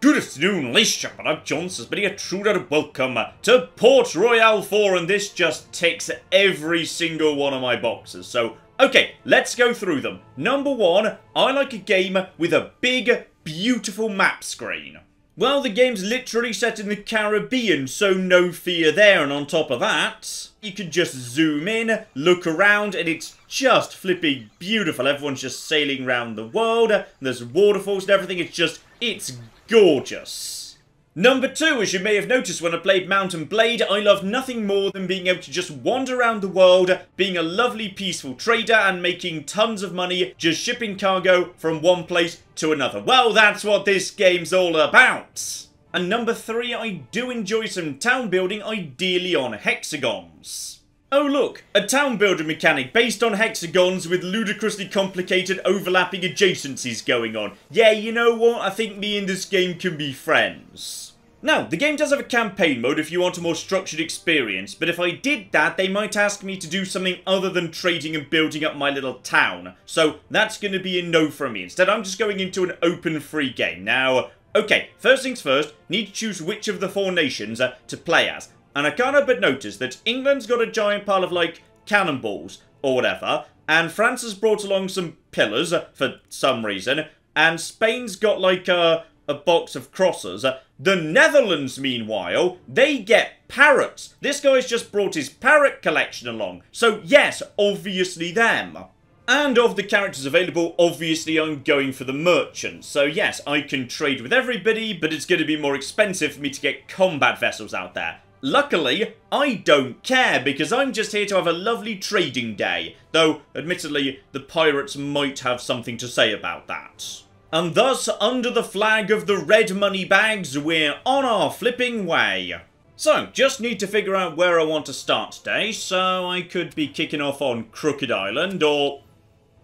Good afternoon, ladies and gentlemen, I'm John, says Many A True Nerd. Welcome to Port Royale 4, and this just ticks every single one of my boxes. So, okay, let's go through them. Number one, I like a game with a big, beautiful map screen. Well, the game's literally set in the Caribbean, so no fear there, and on top of that, you can just zoom in, look around, and it's just flipping beautiful. Everyone's just sailing around the world, and there's waterfalls and everything, it's gorgeous. Number two, as you may have noticed when I played Mount & Blade, I love nothing more than being able to just wander around the world, being a lovely peaceful trader and making tons of money just shipping cargo from one place to another. Well, that's what this game's all about. And number three, I do enjoy some town building, ideally on hexagons. Oh look, a town builder mechanic based on hexagons with ludicrously complicated overlapping adjacencies going on. Yeah, you know what? I think me and this game can be friends. Now, the game does have a campaign mode if you want a more structured experience, but if I did that, they might ask me to do something other than trading and building up my little town. So that's going to be a no from me. Instead, I'm just going into an open free game. Now, okay, first things first, need to choose which of the four nations to play as. And I can't help but notice that England's got a giant pile of, like, cannonballs or whatever, and France has brought along some pillars for some reason, and Spain's got, like, a box of crosses. The Netherlands, meanwhile, they get parrots. This guy's just brought his parrot collection along. So, yes, obviously them. And of the characters available, obviously I'm going for the merchant. So yes, I can trade with everybody, but it's going to be more expensive for me to get combat vessels out there. Luckily, I don't care, because I'm just here to have a lovely trading day. Though, admittedly, the pirates might have something to say about that. And thus, under the flag of the red money bags, we're on our flipping way. So, just need to figure out where I want to start today, so I could be kicking off on Crooked Island, or...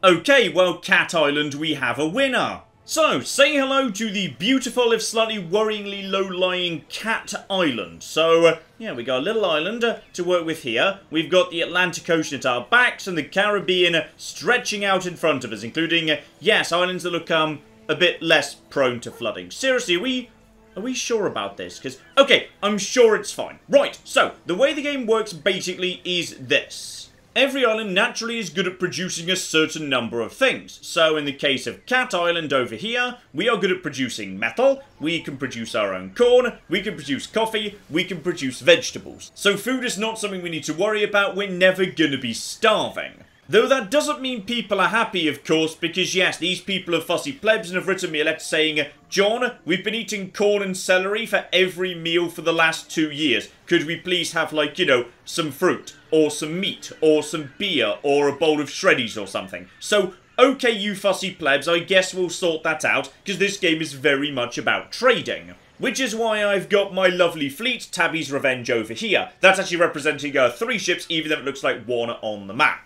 Okay, well, Cat Island, we have a winner. So, say hello to the beautiful, if slightly worryingly low-lying, Cat Island. So, yeah, we got a little island to work with here. We've got the Atlantic Ocean at our backs and the Caribbean stretching out in front of us, including, yes, islands that look a bit less prone to flooding. Seriously, are we sure about this? Because, okay, I'm sure it's fine. Right, so, the way the game works basically is this. Every island naturally is good at producing a certain number of things. So in the case of Cat Island over here, we are good at producing metal, we can produce our own corn, we can produce coffee, we can produce vegetables. So food is not something we need to worry about, we're never gonna be starving. Though that doesn't mean people are happy, of course, because yes, these people are fussy plebs and have written me a letter saying, John, we've been eating corn and celery for every meal for the last 2 years. Could we please have, like, you know, some fruit, or some meat, or some beer, or a bowl of shreddies or something? So, okay, you fussy plebs, I guess we'll sort that out, because this game is very much about trading. Which is why I've got my lovely fleet, Tabby's Revenge, over here. That's actually representing three ships, even though it looks like one on the map.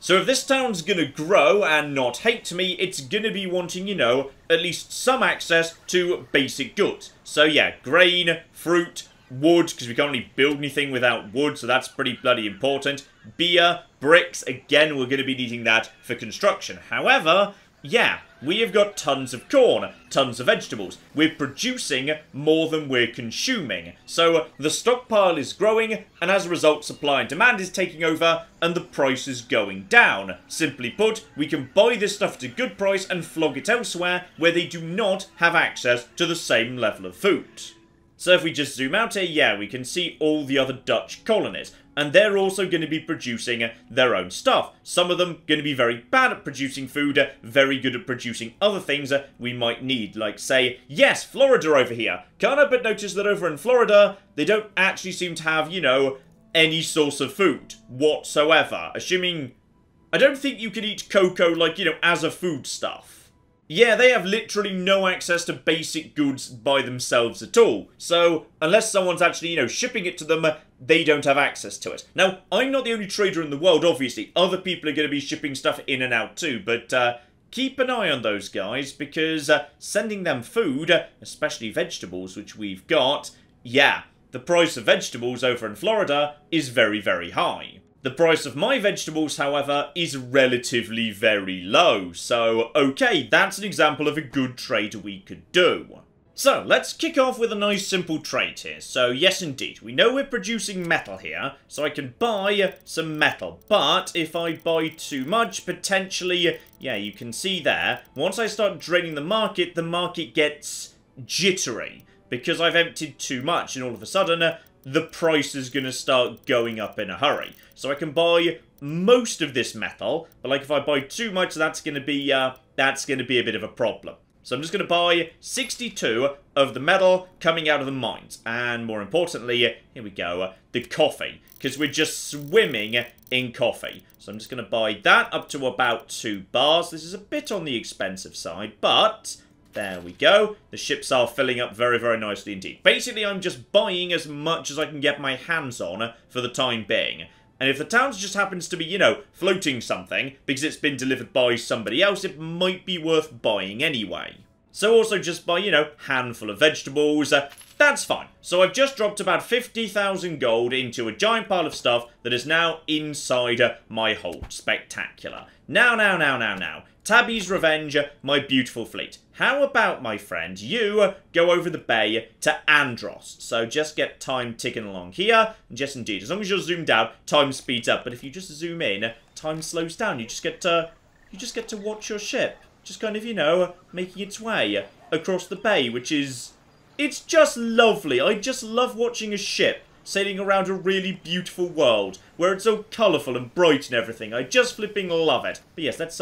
So if this town's gonna grow and not hate me, it's gonna be wanting, you know, at least some access to basic goods. So yeah, grain, fruit, wood, because we can't really build anything without wood, so that's pretty bloody important. Beer, bricks, again, we're gonna be needing that for construction. However, yeah, we have got tons of corn, tons of vegetables. We're producing more than we're consuming. So the stockpile is growing, and as a result, supply and demand is taking over, and the price is going down. Simply put, we can buy this stuff at a good price and flog it elsewhere, where they do not have access to the same level of food. So if we just zoom out here, yeah, we can see all the other Dutch colonies. And they're also going to be producing their own stuff. Some of them going to be very bad at producing food, very good at producing other things we might need. Like, say, yes, Florida over here. Can't help but notice that over in Florida, they don't actually seem to have, you know, any source of food whatsoever. Assuming... I don't think you can eat cocoa, like, you know, as a foodstuff. Yeah, they have literally no access to basic goods by themselves at all. So, unless someone's actually, you know, shipping it to them, they don't have access to it. Now, I'm not the only trader in the world, obviously. Other people are going to be shipping stuff in and out too, but keep an eye on those guys, because sending them food, especially vegetables, which we've got, yeah, the price of vegetables over in Florida is very, very high. The price of my vegetables, however, is relatively very low, so okay, that's an example of a good trade we could do. So, let's kick off with a nice simple trade here. So, yes indeed, we know we're producing metal here, so I can buy some metal. But, if I buy too much, potentially, yeah, you can see there, once I start draining the market gets jittery. Because I've emptied too much, and all of a sudden, the price is going to start going up in a hurry. So, I can buy most of this metal, but, like, if I buy too much, that's going to be a bit of a problem. So I'm just going to buy 62 of the metal coming out of the mines. And more importantly, here we go, the coffee. Because we're just swimming in coffee. So I'm just going to buy that up to about 2 bars. This is a bit on the expensive side, but there we go. The ships are filling up very, very nicely indeed. Basically, I'm just buying as much as I can get my hands on for the time being. And if the town just happens to be, you know, floating something, because it's been delivered by somebody else, it might be worth buying anyway. So also just buy, you know, handful of vegetables, that's fine. So I've just dropped about 50,000 gold into a giant pile of stuff that is now inside my hold. Spectacular. Now. Tabby's Revenge, my beautiful fleet. How about, my friend, you go over the bay to Andros? So just get time ticking along here. And yes, indeed, as long as you're zoomed out, time speeds up. But if you just zoom in, time slows down. You just get to watch your ship, just kind of, you know, making its way across the bay, which is, it's just lovely. I just love watching a ship sailing around a really beautiful world where it's all colourful and bright and everything. I just flipping love it. But yes, let's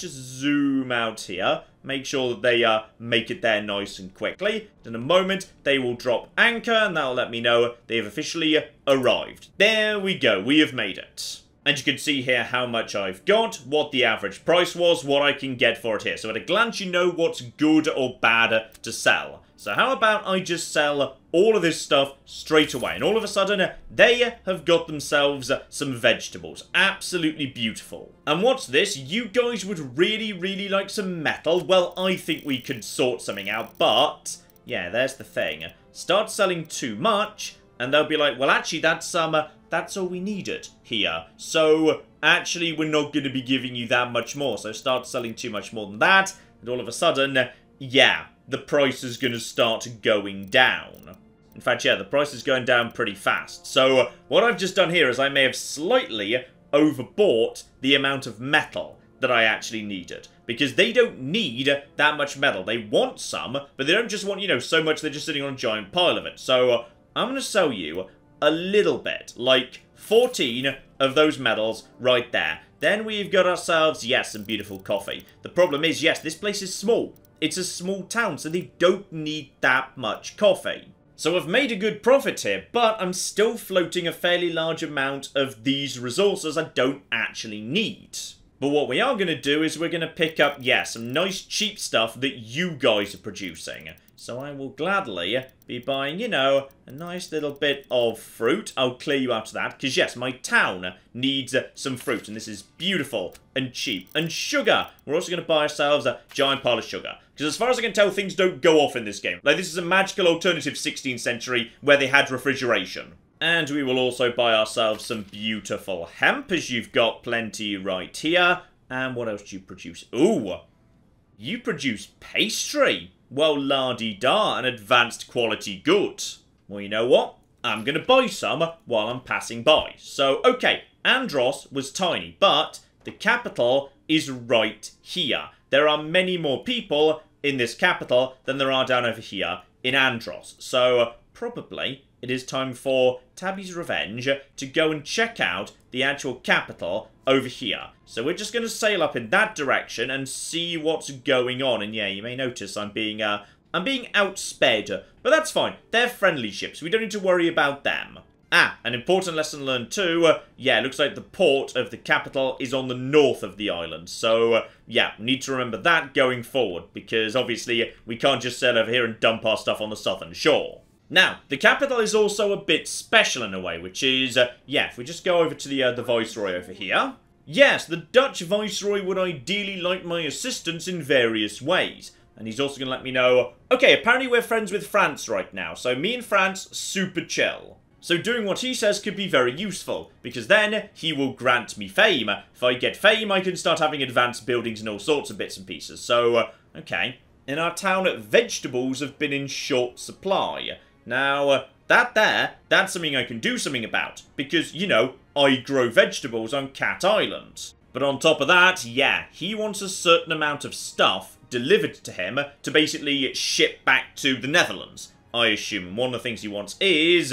just zoom out here. Make sure that they make it there nice and quickly. In a moment, they will drop anchor, and that'll let me know they have officially arrived. There we go. We have made it. And you can see here how much I've got, what the average price was, what I can get for it here. So at a glance, you know what's good or bad to sell. So how about I just sell all of this stuff straight away? And all of a sudden, they have got themselves some vegetables. Absolutely beautiful. And what's this? You guys would really, really like some metal. Well, I think we could sort something out, but yeah, there's the thing. Start selling too much, and they'll be like, well, actually, that's all we needed here. So, actually, we're not going to be giving you that much more. So, start selling too much more than that. And all of a sudden, yeah, the price is going to start going down. In fact, yeah, the price is going down pretty fast. So, what I've just done here is I may have slightly overbought the amount of metal that I actually needed. Because they don't need that much metal. They want some, but they don't just want, you know, so much. They're just sitting on a giant pile of it. So, I'm going to sell you a little bit, like 14 of those medals right there. Then we've got ourselves, yes, some beautiful coffee. The problem is, yes, this place is small. It's a small town, so they don't need that much coffee. So I've made a good profit here, but I'm still floating a fairly large amount of these resources I don't actually need. But what we are going to do is we're going to pick up, yeah, some nice cheap stuff that you guys are producing. So I will gladly be buying, you know, a nice little bit of fruit. I'll clear you out of that, because yes, my town needs some fruit, and this is beautiful and cheap. And sugar! We're also going to buy ourselves a giant pile of sugar. Because as far as I can tell, things don't go off in this game. Like, this is a magical alternative 16th century where they had refrigeration. And we will also buy ourselves some beautiful hemp, as you've got plenty right here. And what else do you produce? Ooh! You produce pastry! Well, la-di-da, an advanced quality good. Well, you know what? I'm going to buy some while I'm passing by. So, okay, Andros was tiny, but the capital is right here. There are many more people in this capital than there are down over here in Andros. So, probably it is time for Tabby's Revenge to go and check out the actual capital over here. So we're just going to sail up in that direction and see what's going on. And yeah, you may notice I'm being outsped, but that's fine. They're friendly ships. We don't need to worry about them. Ah, an important lesson learned too. Yeah, it looks like the port of the capital is on the north of the island. So, yeah, need to remember that going forward, because obviously we can't just sail over here and dump our stuff on the southern shore. Now, the capital is also a bit special in a way, which is, yeah, if we just go over to the Viceroy over here. Yes, the Dutch Viceroy would ideally like my assistance in various ways. And he's also going to let me know, okay, apparently we're friends with France right now, so me and France, super chill. So doing what he says could be very useful, because then he will grant me fame. If I get fame, I can start having advanced buildings and all sorts of bits and pieces. So, okay, in our town, vegetables have been in short supply. Now, that's something I can do something about, because, you know, I grow vegetables on Cat Island. But on top of that, yeah, he wants a certain amount of stuff delivered to him to basically ship back to the Netherlands, I assume. One of the things he wants is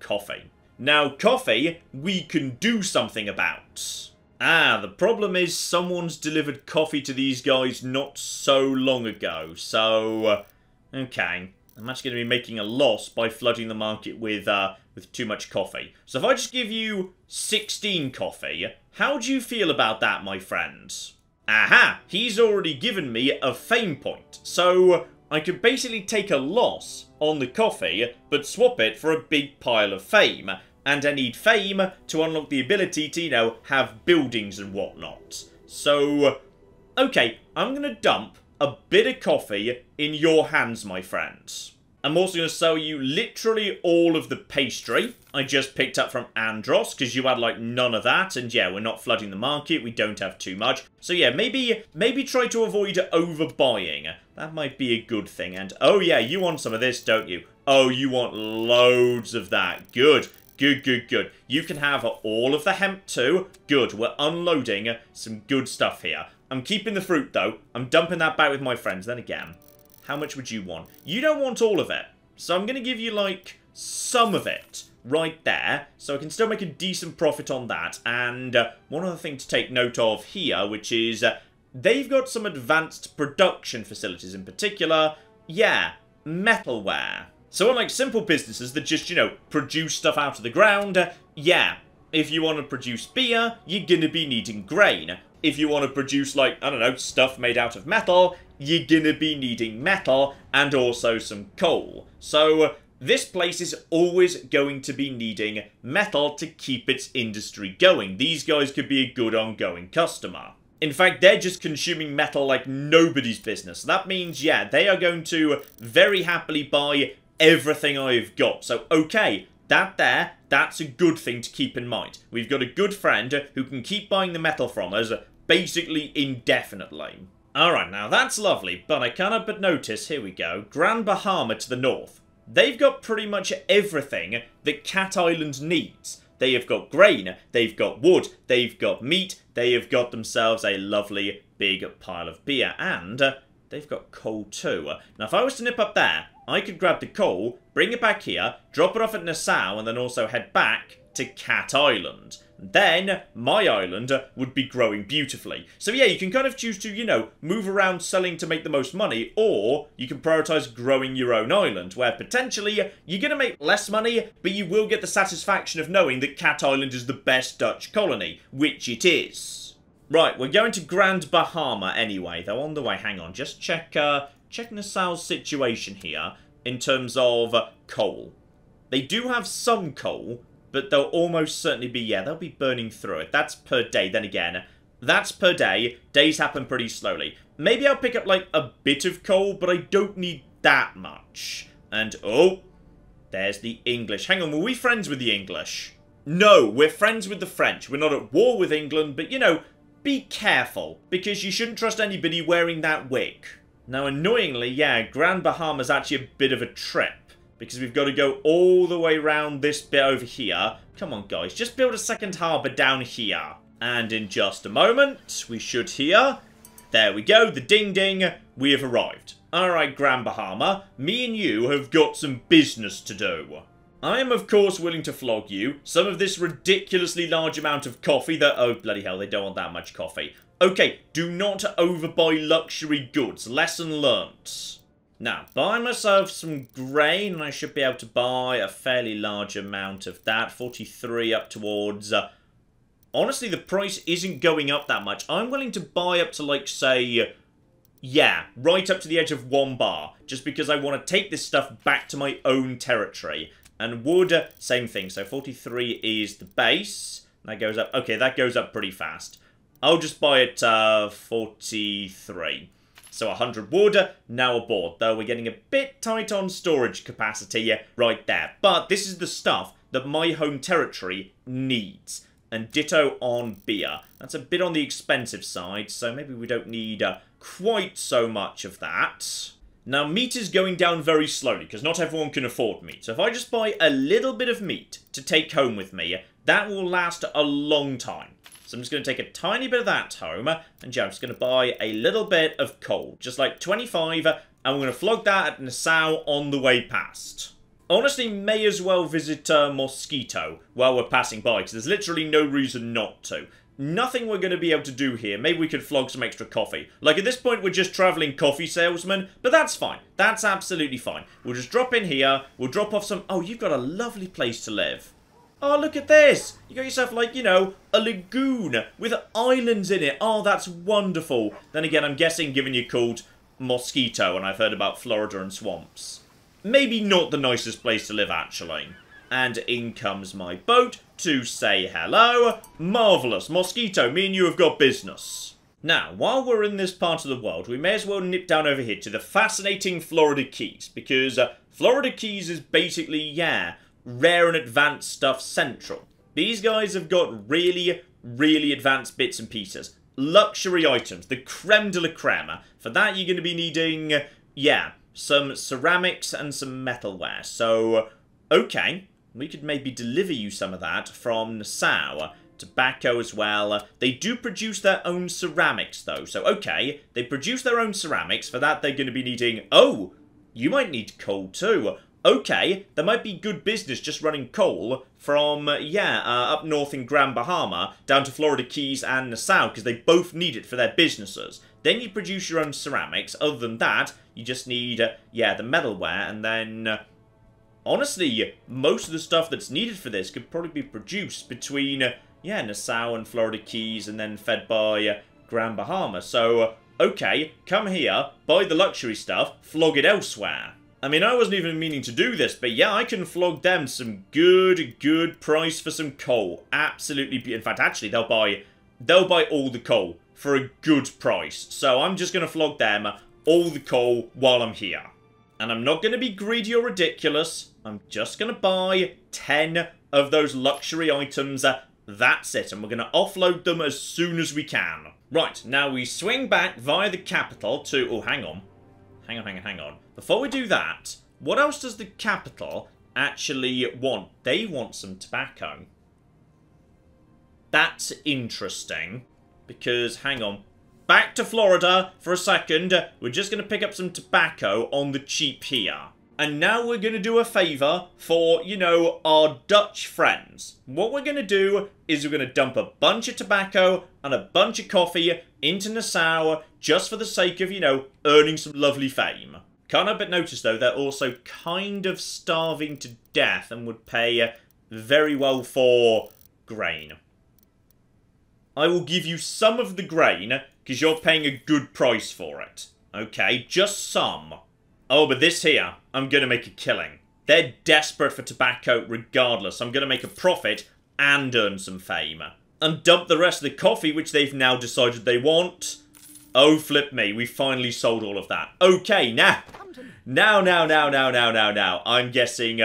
coffee. Now, coffee, we can do something about. Ah, the problem is someone's delivered coffee to these guys not so long ago, so... okay, I'm actually going to be making a loss by flooding the market with too much coffee. So if I just give you 16 coffee, how do you feel about that, my friends? Aha, he's already given me a fame point, so I could basically take a loss on the coffee, but swap it for a big pile of fame. And I need fame to unlock the ability to, you know, have buildings and whatnot. So, okay, I'm going to dump a bit of coffee in your hands, my friends. I'm also going to sell you literally all of the pastry I just picked up from Andros, because you had, like, none of that. And, yeah, we're not flooding the market. We don't have too much. So, yeah, maybe try to avoid overbuying. That might be a good thing. And, oh, yeah, you want some of this, don't you? Oh, you want loads of that. Good. Good, good, good. You can have all of the hemp too. Good, we're unloading some good stuff here. I'm keeping the fruit though. I'm dumping that back with my friends. Then again, how much would you want? You don't want all of it. So I'm going to give you like some of it right there. So I can still make a decent profit on that. And one other thing to take note of here, which is they've got some advanced production facilities in particular. Yeah, metalware. So unlike simple businesses that just, you know, produce stuff out of the ground, yeah, if you want to produce beer, you're going to be needing grain. If you want to produce, like, I don't know, stuff made out of metal, you're going to be needing metal and also some coal. So this place is always going to be needing metal to keep its industry going. These guys could be a good ongoing customer. In fact, they're just consuming metal like nobody's business. That means, yeah, they are going to very happily buy everything I've got. So, okay, that's a good thing to keep in mind. We've got a good friend who can keep buying the metal from us basically indefinitely. Alright, now that's lovely, but I can't help but notice, here we go, Grand Bahama to the north. They've got pretty much everything that Cat Island needs. They have got grain, they've got wood, they've got meat, they have got themselves a lovely big pile of beer, and they've got coal too. Now, if I was to nip up there, I could grab the coal, bring it back here, drop it off at Nassau, and then also head back to Cat Island. Then, my island would be growing beautifully. So yeah, you can kind of choose to, you know, move around selling to make the most money, or you can prioritise growing your own island, where potentially you're going to make less money, but you will get the satisfaction of knowing that Cat Island is the best Dutch colony, which it is. Right, we're going to Grand Bahama anyway, though on the way, hang on, just check, check Nassau's situation here in terms of coal. They do have some coal, but they'll almost certainly be, yeah, they'll be burning through it. That's per day. Then again, that's per day. Days happen pretty slowly. Maybe I'll pick up, like, a bit of coal, but I don't need that much. And, oh, there's the English. Hang on, were we friends with the English? No, we're friends with the French. We're not at war with England, but, you know, be careful, because you shouldn't trust anybody wearing that wig. Now, annoyingly, yeah, Grand Bahama's actually a bit of a trip, because we've got to go all the way around this bit over here. Come on, guys, just build a second harbour down here. And in just a moment, we should hear... There we go, the ding-ding, we have arrived. Alright, Grand Bahama, me and you have got some business to do. I am, of course, willing to flog you some of this ridiculously large amount of coffee that... Oh, bloody hell, they don't want that much coffee. Okay, do not overbuy luxury goods. Lesson learnt. Now, buy myself some grain, and I should be able to buy a fairly large amount of that. 43 up towards... honestly, the price isn't going up that much. I'm willing to buy up to, like, say... Yeah, right up to the edge of 1 bar. Just because I want to take this stuff back to my own territory. And wood, same thing. So 43 is the base. That goes up... Okay, that goes up pretty fast. I'll just buy it 43. So 100 wood, now aboard. Though we're getting a bit tight on storage capacity right there. But this is the stuff that my home territory needs. And ditto on beer. That's a bit on the expensive side, so maybe we don't need quite so much of that. Now, meat is going down very slowly, because not everyone can afford meat. So if I just buy a little bit of meat to take home with me, that will last a long time. So I'm just going to take a tiny bit of that home, and yeah, I'm just going to buy a little bit of coal, just like 25, and we're going to flog that at Nassau on the way past. Honestly, may as well visit Mosquito while we're passing by, because there's literally no reason not to. Nothing we're going to be able to do here. Maybe we could flog some extra coffee. Like, at this point, we're just traveling coffee salesmen, but that's fine. That's absolutely fine. We'll just drop in here. We'll drop off some... Oh, you've got a lovely place to live. Oh, look at this. You got yourself, like, you know, a lagoon with islands in it. Oh, that's wonderful. Then again, I'm guessing, given you're called Mosquito, and I've heard about Florida and swamps. Maybe not the nicest place to live, actually. And in comes my boat to say hello. Marvellous. Mosquito, me and you have got business. Now, while we're in this part of the world, we may as well nip down over here to the fascinating Florida Keys, because Florida Keys is basically, yeah, rare and advanced stuff central. These guys have got really, really advanced bits and pieces. Luxury items, the creme de la creme. For that, you're going to be needing, yeah, some ceramics and some metalware. So, okay. We could maybe deliver you some of that from Nassau. Tobacco as well. They do produce their own ceramics, though. So, okay, they produce their own ceramics. For that, they're going to be needing... Oh, you might need coal, too. Okay, there might be good business just running coal from, yeah, up north in Grand Bahama down to Florida Keys and Nassau, because they both need it for their businesses. Then you produce your own ceramics. Other than that, you just need, yeah, the metalware, and then... honestly, most of the stuff that's needed for this could probably be produced between, yeah, Nassau and Florida Keys and then fed by Grand Bahama. So, okay, come here, buy the luxury stuff, flog it elsewhere. I mean, I wasn't even meaning to do this, but yeah, I can flog them some good, good price for some coal. Absolutely. In fact, actually, they'll buy all the coal for a good price. So I'm just going to flog them all the coal while I'm here. And I'm not going to be greedy or ridiculous. I'm just going to buy 10 of those luxury items. That's it. And we're going to offload them as soon as we can. Right. Now we swing back via the capital to... Oh, hang on. Hang on, hang on, hang on. Before we do that, what else does the capital actually want? They want some tobacco. That's interesting. Because, hang on. Back to Florida for a second. We're just going to pick up some tobacco on the cheap here. And now we're going to do a favour for, you know, our Dutch friends. What we're going to do is we're going to dump a bunch of tobacco and a bunch of coffee into Nassau just for the sake of, you know, earning some lovely fame. Can't help but notice, though, they're also kind of starving to death and would pay very well for grain. I will give you some of the grain... because you're paying a good price for it. Okay, just some. Oh, but this here, I'm going to make a killing. They're desperate for tobacco regardless. I'm going to make a profit and earn some fame. And dump the rest of the coffee, which they've now decided they want. Oh, flip me. We finally sold all of that. Okay, now. I'm guessing...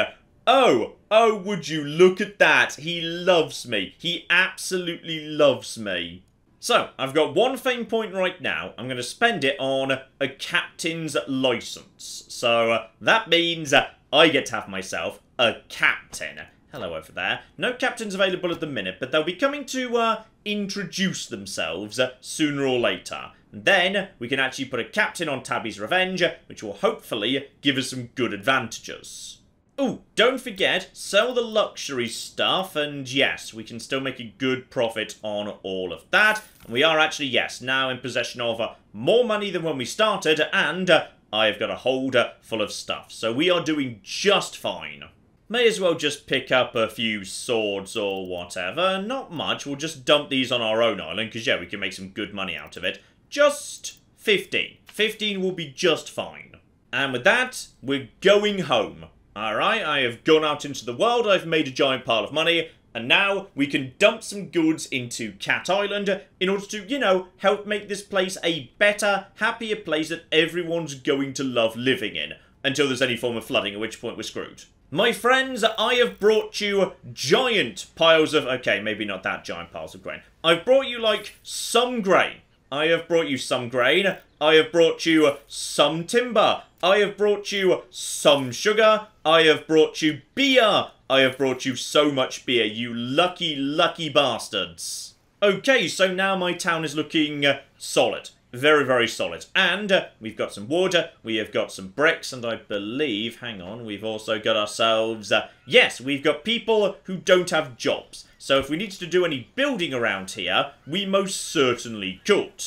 Oh, would you look at that. He loves me. He absolutely loves me. So, I've got one fame point right now. I'm going to spend it on a captain's license. So, that means I get to have myself a captain. Hello over there. No captains available at the minute, but they'll be coming to introduce themselves sooner or later. And then, we can actually put a captain on Tabby's Revenge, which will hopefully give us some good advantages. Oh, don't forget, sell the luxury stuff, and yes, we can still make a good profit on all of that. And we are actually, yes, now in possession of more money than when we started, and I have got a holder full of stuff. So we are doing just fine. May as well just pick up a few swords or whatever. Not much, we'll just dump these on our own island, because yeah, we can make some good money out of it. Just 15. 15 will be just fine. And with that, we're going home. Alright, I have gone out into the world, I've made a giant pile of money, and now we can dump some goods into Cat Island in order to, you know, help make this place a better, happier place that everyone's going to love living in, until there's any form of flooding, at which point we're screwed. My friends, I have brought you giant piles of... Okay, maybe not that giant piles of grain. I've brought you, like, some grain. I have brought you some grain. I have brought you some timber. I have brought you some sugar. I have brought you beer. I have brought you so much beer, you lucky, lucky bastards. Okay, so now my town is looking solid. Very, very solid. And we've got some water, we have got some bricks, and I believe, hang on, we've also got ourselves... yes, we've got people who don't have jobs. So if we needed to do any building around here, we most certainly could.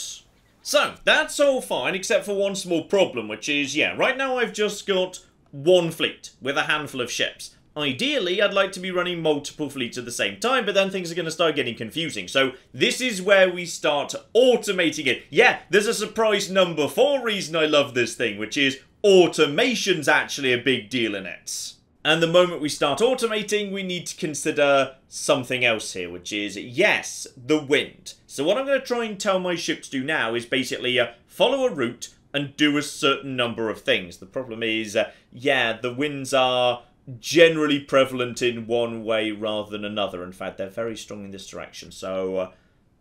So, that's all fine, except for one small problem, which is, yeah, right now I've just got one fleet with a handful of ships. Ideally, I'd like to be running multiple fleets at the same time, but then things are going to start getting confusing. So this is where we start automating it. Yeah, there's a surprise number four reason I love this thing, which is automation's actually a big deal in it. And the moment we start automating, we need to consider something else here, which is, yes, the wind. So what I'm going to try and tell my ship to do now is basically follow a route and do a certain number of things. The problem is, yeah, the winds are... generally prevalent in one way rather than another. In fact, they're very strong in this direction. So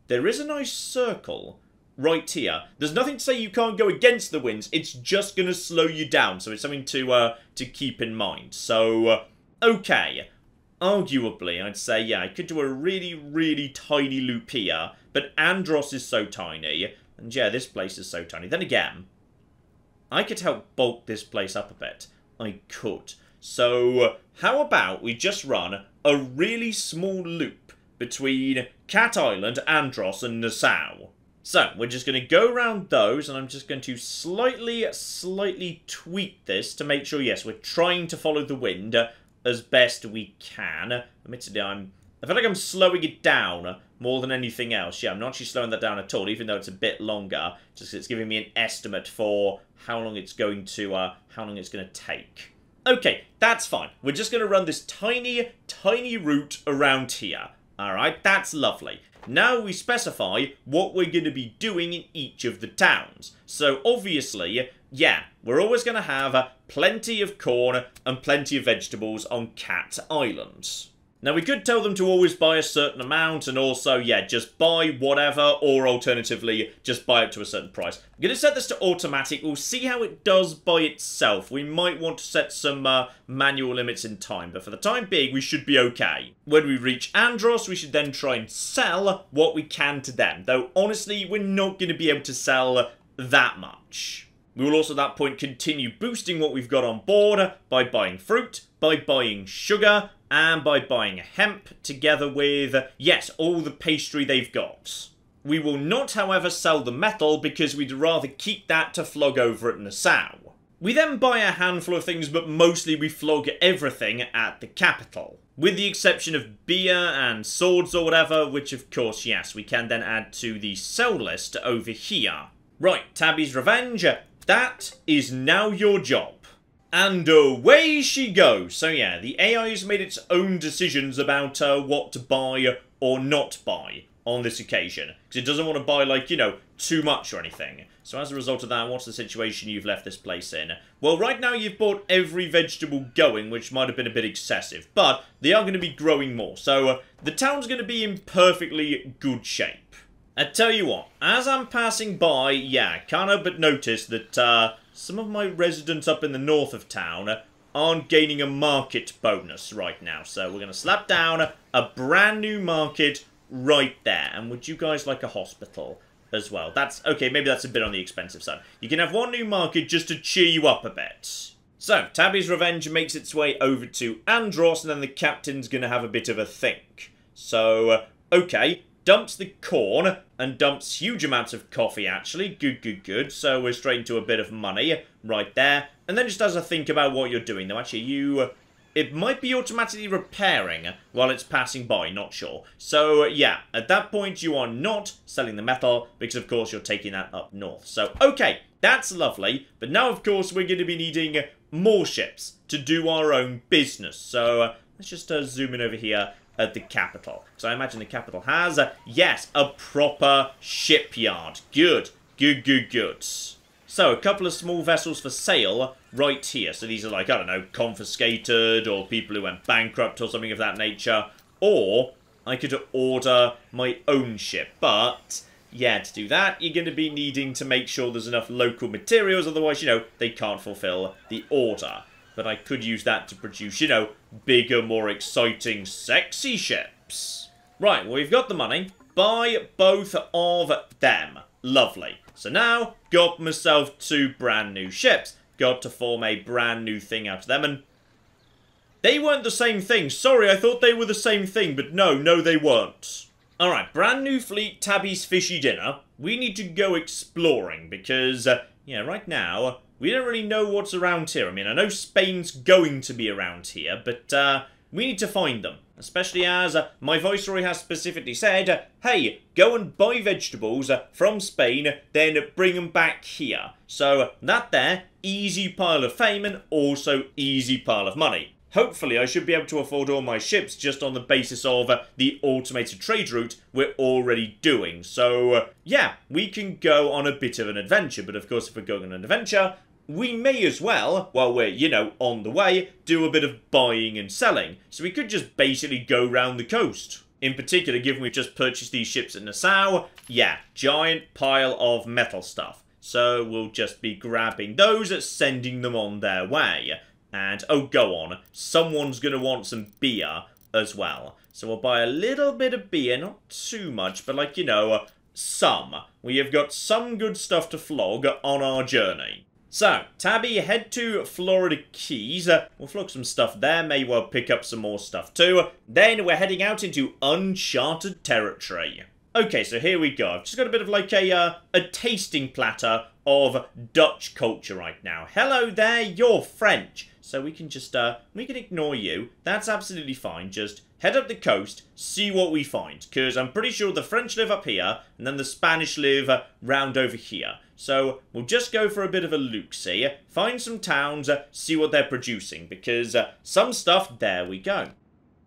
there is a nice circle right here. There's nothing to say you can't go against the winds. It's just going to slow you down. So it's something to keep in mind. So, okay. Arguably, I'd say, yeah, I could do a really, really tiny loop here. But Andros is so tiny. And yeah, this place is so tiny. Then again, I could help bulk this place up a bit. I could. So, how about we just run a really small loop between Cat Island, Andros, and Nassau. So, we're just going to go around those, and I'm just going to slightly tweak this to make sure, yes, we're trying to follow the wind as best we can. Admittedly, I feel like I'm slowing it down more than anything else. Yeah, I'm not actually slowing that down at all, even though it's a bit longer. Just 'cause it's giving me an estimate for how long it's going to take. Okay, that's fine. We're just going to run this tiny, tiny route around here. Alright, that's lovely. Now we specify what we're going to be doing in each of the towns. So obviously, yeah, we're always going to have plenty of corn and plenty of vegetables on Cat Island. Now we could tell them to always buy a certain amount and also, yeah, just buy whatever or alternatively, just buy up to a certain price. I'm going to set this to automatic. We'll see how it does by itself. We might want to set some manual limits in time, but for the time being, we should be okay. When we reach Andros, we should then try and sell what we can to them, though honestly, we're not going to be able to sell that much. We will also at that point continue boosting what we've got on board by buying fruit, by buying sugar, and by buying hemp together with, yes, all the pastry they've got. We will not, however, sell the metal because we'd rather keep that to flog over at Nassau. We then buy a handful of things, but mostly we flog everything at the capital. With the exception of beer and swords or whatever, which of course, yes, we can then add to the sell list over here. Right, Tabby's Revenge, that is now your job. And away she goes. So yeah, the AI has made its own decisions about what to buy or not buy on this occasion. Because it doesn't want to buy, like, you know, too much or anything. So as a result of that, what's the situation you've left this place in? Well, right now you've bought every vegetable going, which might have been a bit excessive. But they are going to be growing more. So the town's going to be in perfectly good shape. I tell you what, as I'm passing by, yeah, I can't help but notice that... some of my residents up in the north of town aren't gaining a market bonus right now. So we're going to slap down a brand new market right there. And would you guys like a hospital as well? That's okay, maybe that's a bit on the expensive side. You can have one new market just to cheer you up a bit. So, Tabby's Revenge makes its way over to Andros, and then the captain's going to have a bit of a think. So, okay, dumps the corn and dumps huge amounts of coffee, actually. Good. So we're straight into a bit of money right there. And then just as a think about what you're doing, though, actually, it might be automatically repairing while it's passing by, not sure. So, yeah, at that point, you are not selling the metal because, of course, you're taking that up north. So, okay, that's lovely. But now, of course, we're going to be needing more ships to do our own business. So let's just zoom in over here. At the capital. So I imagine the capital has, yes, a proper shipyard. Good. So a couple of small vessels for sale right here. So these are like, I don't know, confiscated or people who went bankrupt or something of that nature. Or I could order my own ship. But yeah, to do that, you're going to be needing to make sure there's enough local materials, otherwise, you know, they can't fulfill the order. But I could use that to produce, you know, bigger, more exciting, sexy ships. Right, well, we've got the money. Buy both of them. Lovely. So now, got myself two brand new ships. Got to form a brand new thing out of them, and they weren't the same thing. Sorry, I thought they were the same thing, but no, they weren't. Alright, brand new fleet, Tabby's Fishy Dinner. We need to go exploring, because, yeah, right now, we don't really know what's around here. I mean, I know Spain's going to be around here, but we need to find them. Especially as my Viceroy has specifically said, hey, go and buy vegetables from Spain, then bring them back here. So that there, easy pile of fame and also easy pile of money. Hopefully I should be able to afford all my ships just on the basis of the automated trade route we're already doing. So yeah, we can go on a bit of an adventure, but of course if we're going on an adventure, we may as well, while we're, you know, on the way, do a bit of buying and selling. So we could just basically go round the coast. In particular, given we've just purchased these ships at Nassau, yeah, giant pile of metal stuff. So we'll just be grabbing those and sending them on their way. And, oh, go on, someone's going to want some beer as well. So we'll buy a little bit of beer, not too much, but like, you know, some. We have got some good stuff to flog on our journey. So, Tabby, head to Florida Keys. We'll flog some stuff there, may well pick up some more stuff too. Then we're heading out into uncharted territory. Okay, so here we go. I've just got a bit of like a tasting platter of Dutch culture right now. Hello there, you're French. So we can just, we can ignore you. That's absolutely fine. Just head up the coast, see what we find. Because I'm pretty sure the French live up here, and then the Spanish live round over here. So we'll just go for a bit of a look, see. Find some towns, see what they're producing. Because some stuff, there we go.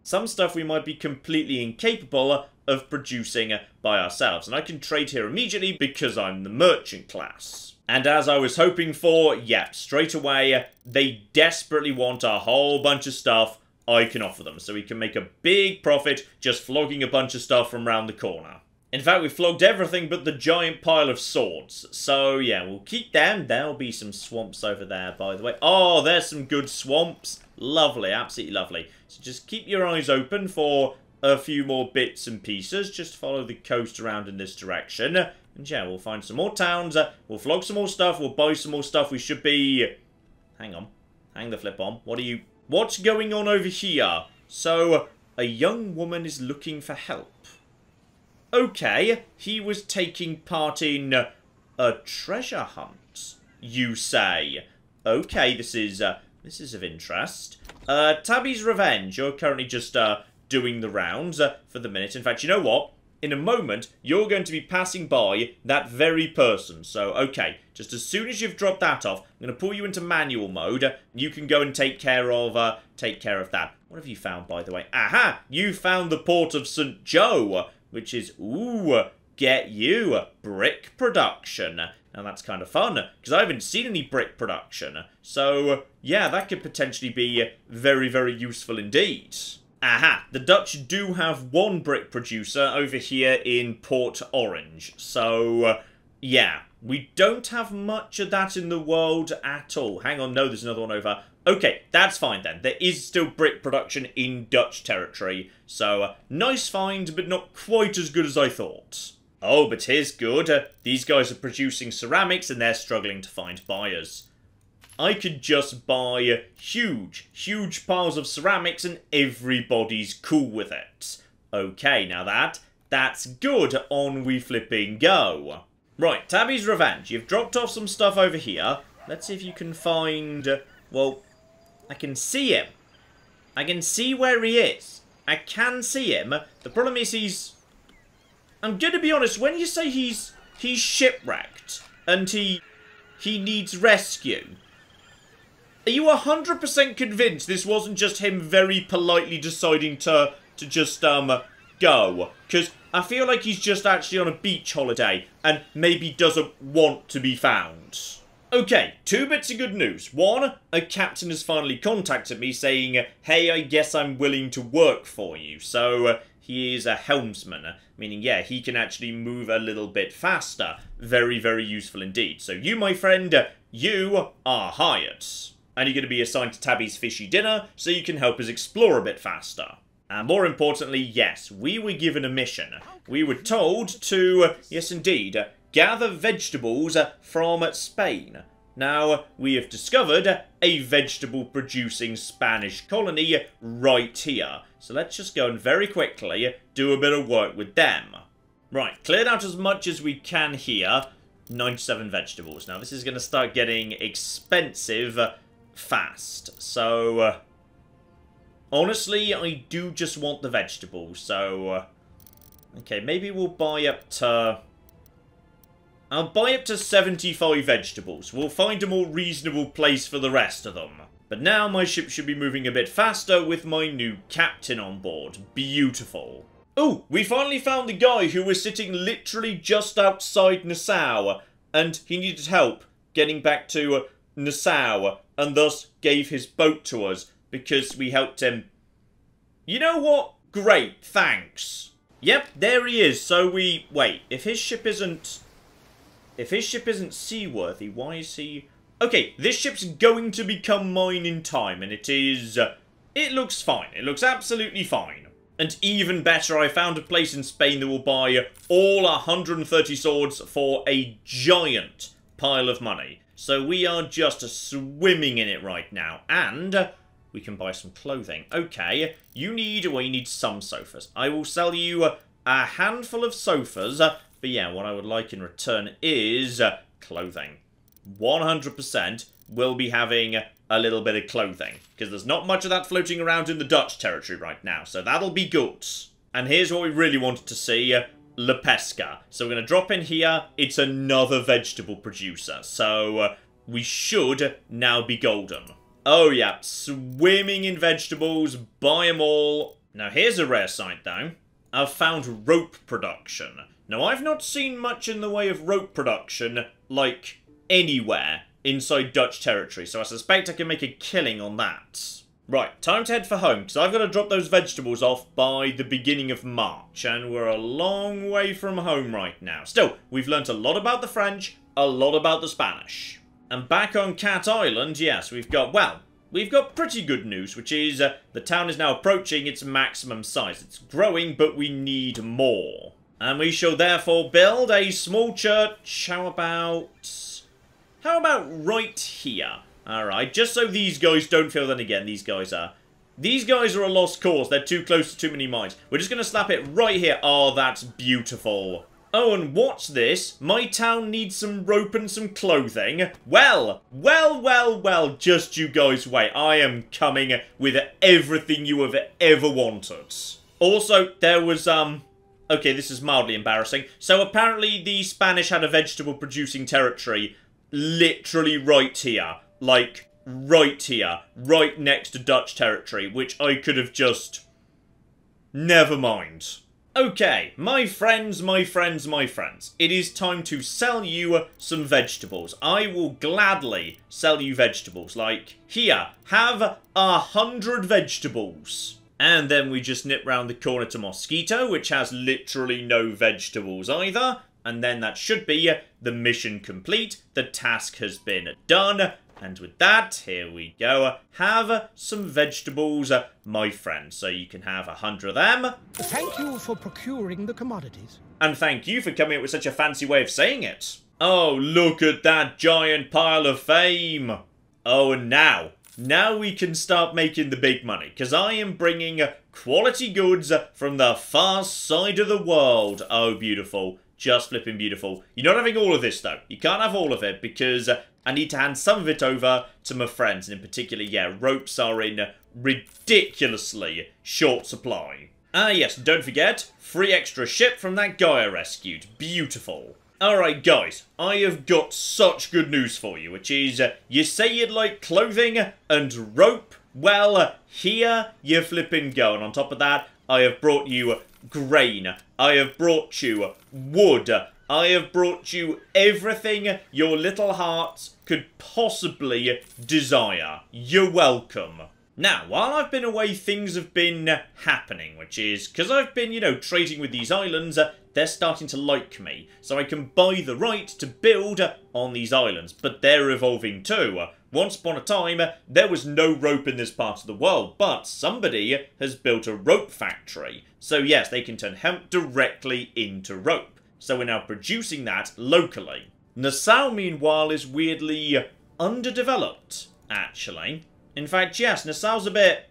Some stuff we might be completely incapable of producing by ourselves. And I can trade here immediately because I'm the merchant class. And as I was hoping for, yeah, straight away, they desperately want a whole bunch of stuff I can offer them. So we can make a big profit just flogging a bunch of stuff from round the corner. In fact, we flogged everything but the giant pile of swords. So yeah, we'll keep them. There'll be some swamps over there, by the way. Oh, there's some good swamps. Lovely, absolutely lovely. So just keep your eyes open for a few more bits and pieces. Just follow the coast around in this direction. And yeah, we'll find some more towns, we'll flog some more stuff, we'll buy some more stuff, we should be... Hang on. Hang the flip on. What are you... What's going on over here? So, a young woman is looking for help. Okay, he was taking part in a treasure hunt, you say. Okay, this is of interest. Tabby's Revenge, you're currently just doing the rounds for the minute. In fact, you know what? In a moment, you're going to be passing by that very person. So, okay, just as soon as you've dropped that off, I'm going to pull you into manual mode. You can go and take care of that. What have you found, by the way? Aha! You found the port of St. Joe, which is, ooh, get you, brick production. Now, that's kind of fun, because I haven't seen any brick production. So, yeah, that could potentially be very, very useful indeed. Aha, the Dutch do have one brick producer over here in Port Orange. So, yeah, we don't have much of that in the world at all. Hang on, no, there's another one over. Okay, that's fine then. There is still brick production in Dutch territory. So, nice find, but not quite as good as I thought. Oh, but here's good. These guys are producing ceramics and they're struggling to find buyers. I could just buy huge, huge piles of ceramics and everybody's cool with it. Okay, now that's good. On we flipping go. Right, Tabby's Revenge. You've dropped off some stuff over here. Let's see if you can find... Well, I can see him. I can see where he is. I can see him. The problem is he's... I'm gonna be honest, when you say he's shipwrecked and he needs rescue... Are you 100% convinced this wasn't just him very politely deciding to just, go? Because I feel like he's just actually on a beach holiday and maybe doesn't want to be found. Okay, two bits of good news. One, a captain has finally contacted me saying, hey, I guess I'm willing to work for you. So, He is a helmsman, meaning, yeah, he can actually move a little bit faster. Very, very useful indeed. So you, my friend, you are hired. And you're going to be assigned to Tabby's Fishy Dinner, so you can help us explore a bit faster. And more importantly, yes, we were given a mission. We were told to, yes indeed, gather vegetables from Spain. Now, we have discovered a vegetable-producing Spanish colony right here. So let's just go and very quickly do a bit of work with them. Right, cleared out as much as we can here. 97 vegetables. Now, this is going to start getting expensive fast. So, honestly, I do just want the vegetables. So, okay, maybe we'll buy up to... I'll buy up to 75 vegetables. We'll find a more reasonable place for the rest of them. But now my ship should be moving a bit faster with my new captain on board. Beautiful. Ooh, we finally found the guy who was sitting literally just outside Nassau. And he needed help getting back to Nassau. And thus gave his boat to us because we helped him. You know what? Great, thanks. Yep, there he is. So we... Wait, if his ship isn't... If his ship isn't seaworthy, why is he... Okay, this ship's going to become mine in time, and it is... It looks fine. It looks absolutely fine. And even better, I found a place in Spain that will buy all 130 swords for a giant pile of money. So we are just swimming in it right now, and we can buy some clothing. Okay, you need... Well, you need some sofas. I will sell you a handful of sofas... But yeah, what I would like in return is clothing. 100% will be having a little bit of clothing. Because there's not much of that floating around in the Dutch territory right now. So that'll be good. And here's what we really wanted to see. La Pesca. So we're going to drop in here. It's another vegetable producer. So we should now be golden. Oh yeah, swimming in vegetables. Buy them all. Now here's a rare sight though. I've found rope production. Now, I've not seen much in the way of rope production, like, anywhere inside Dutch territory, so I suspect I can make a killing on that. Right, time to head for home, because I've got to drop those vegetables off by the beginning of March, and we're a long way from home right now. Still, we've learnt a lot about the French, a lot about the Spanish. And back on Cat Island, yes, we've got, well, we've got pretty good news, which is the town is now approaching its maximum size. It's growing, but we need more. And we shall therefore build a small church. How about right here? Alright, just so these guys don't feel that again. These guys are a lost cause. They're too close to too many minds. We're just going to slap it right here. Oh, that's beautiful. Oh, and what's this? My town needs some rope and some clothing. Well, just you guys wait. I am coming with everything you have ever wanted. Also, there was, okay, this is mildly embarrassing. So apparently the Spanish had a vegetable-producing territory literally right here. Like, right here. Right next to Dutch territory, which I could have just... Never mind. Okay, my friends. It is time to sell you some vegetables. I will gladly sell you vegetables. Like, here, have 100 vegetables. And then we just nip round the corner to Mosquito, which has literally no vegetables either. And then that should be the mission complete. The task has been done. And with that, here we go. Have some vegetables, my friend. So you can have 100 of them. Thank you for procuring the commodities. And thank you for coming up with such a fancy way of saying it. Oh, look at that giant pile of fame. Oh, and now... Now we can start making the big money, because I am bringing quality goods from the far side of the world. Oh, beautiful. Just flipping beautiful. You're not having all of this, though. You can't have all of it, because I need to hand some of it over to my friends. And in particular, yeah, ropes are in ridiculously short supply. Ah, yes, don't forget, free extra ship from that guy I rescued. Beautiful. Alright guys, I have got such good news for you, which is, you say you'd like clothing and rope, well, here you flipping go. And on top of that, I have brought you grain, I have brought you wood, I have brought you everything your little heart could possibly desire. You're welcome. Now, while I've been away, things have been happening, which is, because I've been, you know, trading with these islands, they're starting to like me, so I can buy the right to build on these islands, but they're evolving too. Once upon a time, there was no rope in this part of the world, but somebody has built a rope factory. So yes, they can turn hemp directly into rope. So we're now producing that locally. Nassau, meanwhile, is weirdly underdeveloped, actually. In fact, yes, Nassau's a bit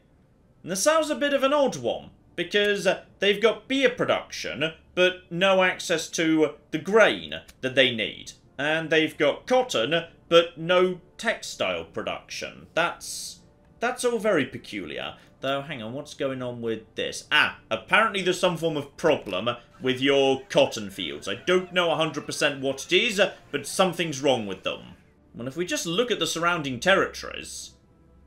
of an odd one, because they've got beer production, but no access to the grain that they need. And they've got cotton, but no textile production. That's all very peculiar. Though, hang on, what's going on with this? Ah, apparently there's some form of problem with your cotton fields. I don't know 100% what it is, but something's wrong with them. Well, if we just look at the surrounding territories,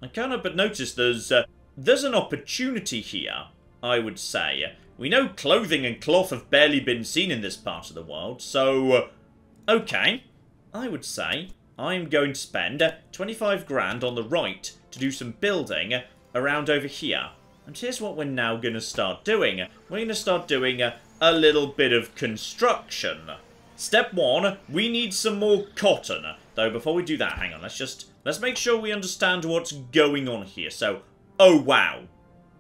I can't help but notice there's an opportunity here, I would say. We know clothing and cloth have barely been seen in this part of the world, so... okay, I would say I'm going to spend 25 grand on the right to do some building around over here. And here's what we're now going to start doing. We're going to start doing a little bit of construction. Step one, we need some more cotton. Though before we do that, hang on, let's make sure we understand what's going on here. So, oh wow.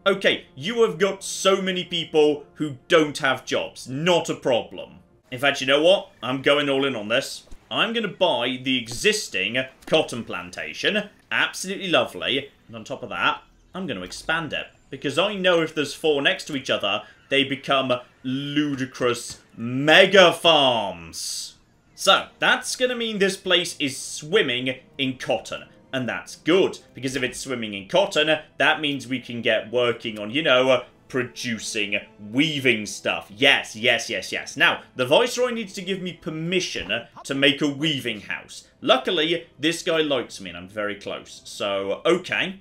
Okay, you have got so many people who don't have jobs. Not a problem. In fact, you know what? I'm going all in on this. I'm going to buy the existing cotton plantation. Absolutely lovely. And on top of that, I'm going to expand it. Because I know if there's four next to each other, they become ludicrous mega farms. So, that's going to mean this place is swimming in cotton. And that's good, because if it's swimming in cotton, that means we can get working on, you know, producing, weaving stuff. Yes, yes, yes, yes. Now, the Viceroy needs to give me permission to make a weaving house. Luckily, this guy likes me and I'm very close. So, okay,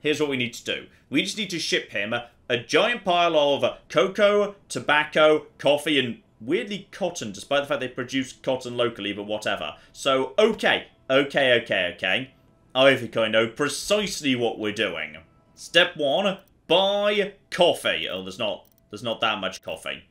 here's what we need to do. We just need to ship him a giant pile of cocoa, tobacco, coffee, and... weirdly cotton, despite the fact they produce cotton locally, but whatever. So, okay. I think I know precisely what we're doing. Step one, buy coffee. Oh, there's not that much coffee.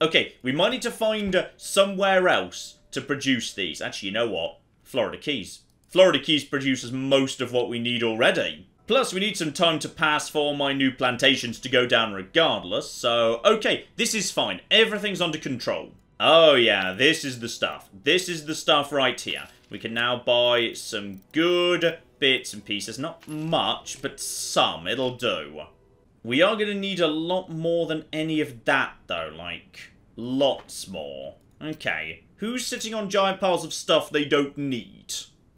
Okay, we might need to find somewhere else to produce these. Actually, you know what? Florida Keys. Florida Keys produces most of what we need already. Plus, we need some time to pass for my new plantations to go down regardless, so... okay, this is fine. Everything's under control. Oh yeah, this is the stuff. This is the stuff right here. We can now buy some good bits and pieces. Not much, but some. It'll do. We are going to need a lot more than any of that, though. Like, lots more. Okay, who's sitting on giant piles of stuff they don't need?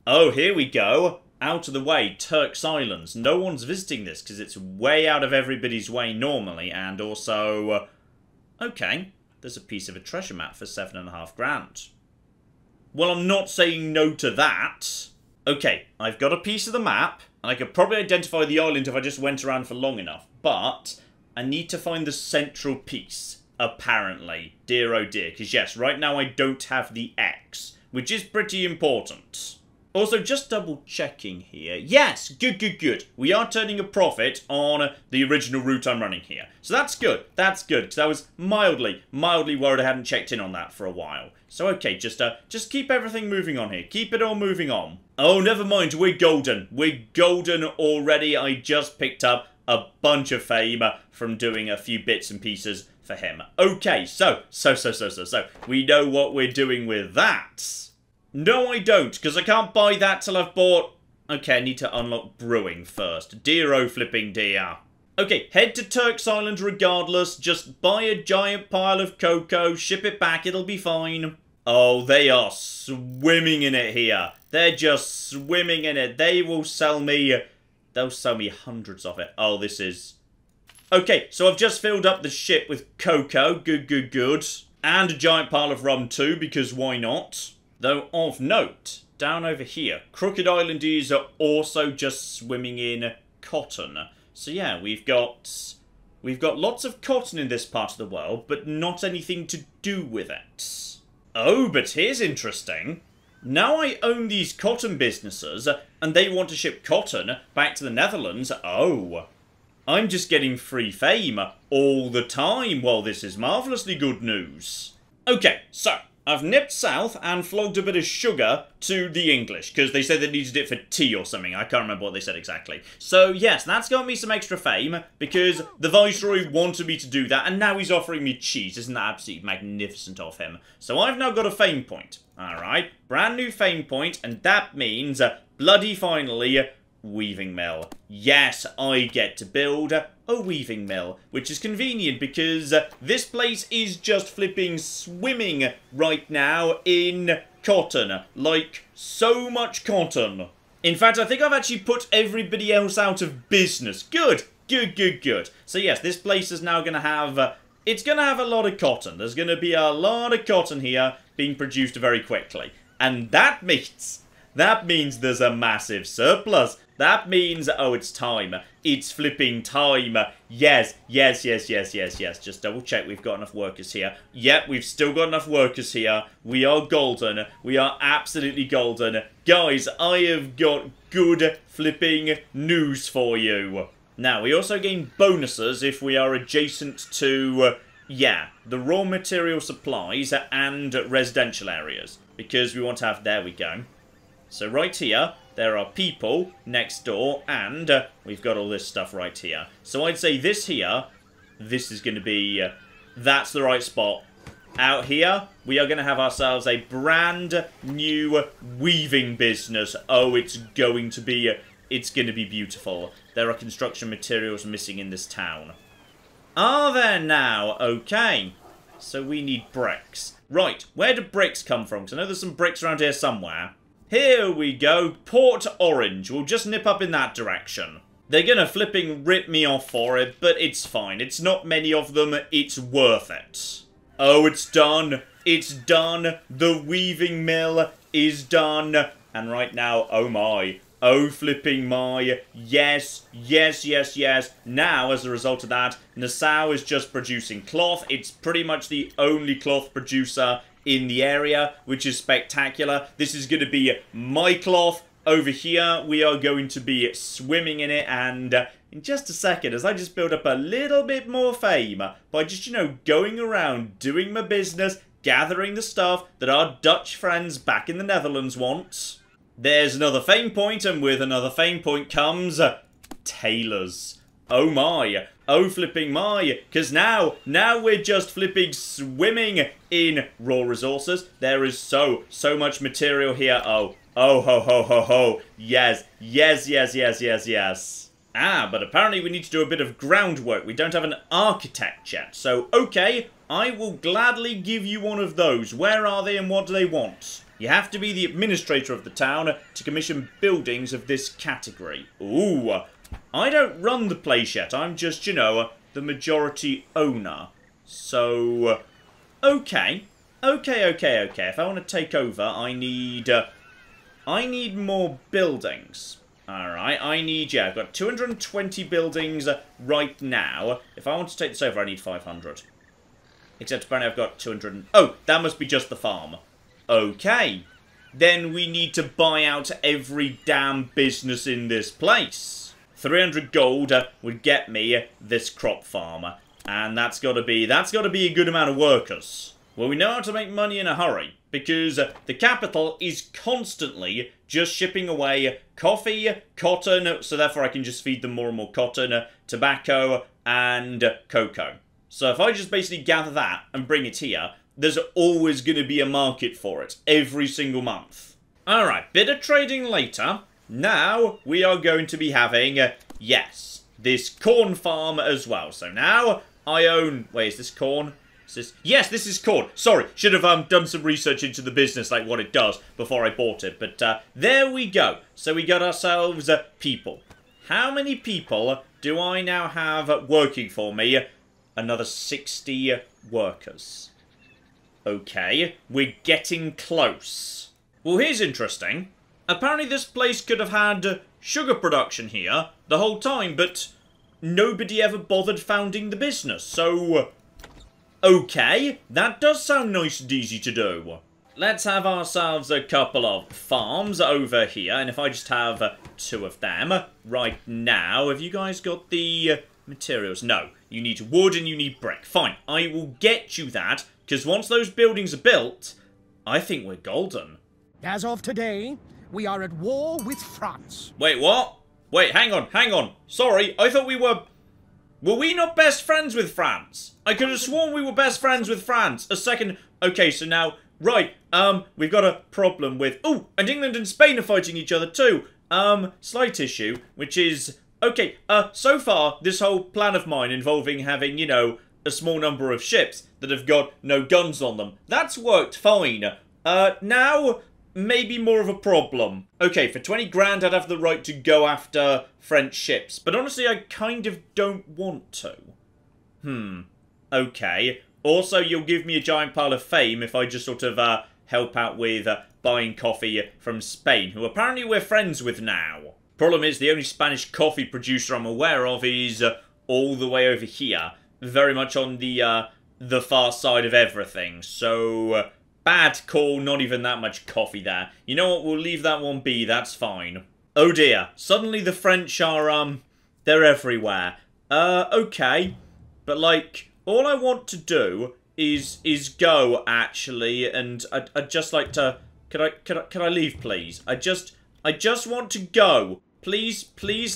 Oh, here we go. Out of the way, Turks Islands. No one's visiting this because it's way out of everybody's way normally, and also... okay, there's a piece of a treasure map for 7.5 grand. Well, I'm not saying no to that. Okay, I've got a piece of the map, and I could probably identify the island if I just went around for long enough, but I need to find the central piece, apparently. Dear oh dear, because yes, right now I don't have the X, which is pretty important. Also, just double-checking here. Yes, good. We are turning a profit on the original route I'm running here. So that's good, because I was mildly worried I hadn't checked in on that for a while. So, okay, just keep everything moving on here. Keep it all moving on. Oh, never mind, we're golden. We're golden already. I just picked up a bunch of fame from doing a few bits and pieces for him. Okay, so. We know what we're doing with that. No, I don't, because I can't buy that till I've bought... okay, I need to unlock brewing first. Dear oh flipping dear. Okay, head to Turks Island regardless. Just buy a giant pile of cocoa, ship it back, it'll be fine. Oh, they are swimming in it here. They're just swimming in it. They will sell me... they'll sell me hundreds of it. Oh, this is... okay, so I've just filled up the ship with cocoa. Good. And a giant pile of rum too, because why not? Though, of note, down over here, Crooked Islanders are also just swimming in cotton. So yeah, we've got lots of cotton in this part of the world, but not anything to do with it. Oh, but here's interesting. Now I own these cotton businesses, and they want to ship cotton back to the Netherlands. Oh, I'm just getting free fame all the time. Well, this is marvellously good news. Okay, so I've nipped south and flogged a bit of sugar to the English, because they said they needed it for tea or something. I can't remember what they said exactly. So yes, that's got me some extra fame, because the Viceroy wanted me to do that, and now he's offering me cheese. Isn't that absolutely magnificent of him? So I've now got a fame point. Alright, brand new fame point, and that means, bloody finally, weaving mill. Yes, I get to build a weaving mill, which is convenient because this place is just flipping swimming right now in cotton. Like, so much cotton. In fact, I think I've actually put everybody else out of business. Good, good, good, good. So yes, this place is now going to have, it's going to have a lot of cotton. There's going to be a lot of cotton here being produced very quickly. And that means there's a massive surplus. That means, oh, it's time. It's flipping time. Yes, yes, yes, yes, yes, yes. Just double check we've got enough workers here. Yep, we've still got enough workers here. We are golden. We are absolutely golden. Guys, I have got good flipping news for you. Now, we also gain bonuses if we are adjacent to, the raw material supplies and residential areas. Because we want to have, there we go. So right here, there are people next door, and we've got all this stuff right here. So I'd say this here, this is going to be, that's the right spot. Out here, we are going to have ourselves a brand new weaving business. Oh, it's going to be beautiful. There are construction materials missing in this town. Are there now? Okay. So we need bricks. Right, where do bricks come from? Because I know there's some bricks around here somewhere. Here we go, Port Orange. We'll just nip up in that direction. They're gonna flipping rip me off for it, but it's fine. It's not many of them, it's worth it. Oh, it's done. It's done. The weaving mill is done. And right now, oh my. Oh flipping my. Yes, yes, yes, yes. Now, as a result of that, Nassau is just producing cloth. It's pretty much the only cloth producer in the area, which is spectacular. This is going to be my cloth over here. We are going to be swimming in it, and in just a second, as I just build up a little bit more fame by just, you know, going around, doing my business, gathering the stuff that our Dutch friends back in the Netherlands want. There's another fame point, and with another fame point comes tailors. Oh my. Oh flipping my, because now we're just flipping swimming in raw resources. There is so much material here. Oh, oh, ho, ho, ho, ho. Yes, yes, yes, yes, yes, yes. Ah, but apparently we need to do a bit of groundwork. We don't have an architect yet. So, okay, I will gladly give you one of those. Where are they and what do they want? You have to be the administrator of the town to commission buildings of this category. Ooh, I don't run the place yet. I'm just, you know, the majority owner. So, okay. If I want to take over, I need more buildings. Alright, I've got 220 buildings right now. If I want to take this over, I need 500. Except apparently I've got 200... Oh, that must be just the farm. Okay. Then we need to buy out every damn business in this place. 300 gold would get me this crop farm, and that's got to be a good amount of workers. Well, we know how to make money in a hurry, because the capital is constantly just shipping away coffee, cotton, so therefore I can just feed them more and more cotton, tobacco, and cocoa. So if I just basically gather that and bring it here, there's always going to be a market for it, every single month. Alright, bit of trading later. Now, we are going to be having, yes, this corn farm as well. So now, I own... Wait, is this corn? Is this... Yes, this is corn. Sorry, should have done some research into the business, like what it does, before I bought it. But there we go. So we got ourselves people. How many people do I now have working for me? Another 60 workers. Okay, we're getting close. Well, here's interesting. Apparently this place could have had sugar production here the whole time, but nobody ever bothered founding the business, so... Okay, that does sound nice and easy to do. Let's have ourselves a couple of farms over here, and if I just have two of them right now. Have you guys got the materials? No. You need wood and you need brick. Fine. I will get you that, because once those buildings are built, I think we're golden. As of today, we are at war with France. Wait, what? Wait, hang on. Sorry, I thought we were... Were we not best friends with France? I could have sworn we were best friends with France. A second... Okay, so now... Right, we've got a problem with... Oh, and England and Spain are fighting each other too. Slight issue, which is... Okay, so far, this whole plan of mine involving having, you know, a small number of ships that have got no guns on them, that's worked fine. Now, maybe more of a problem. Okay, for 20 grand, I'd have the right to go after French ships, but honestly, I kind of don't want to. Okay. Also, you'll give me a giant pile of fame if I just sort of help out with buying coffee from Spain, who apparently we're friends with now. Problem is, the only Spanish coffee producer I'm aware of is all the way over here, very much on the far side of everything. So, bad call, not even that much coffee there. You know what, we'll leave that one be, that's fine. Oh dear, suddenly the French are, they're everywhere. Okay, but like... All I want to do is go, actually, and I'd just like to... Could I leave, please? I just want to go. Please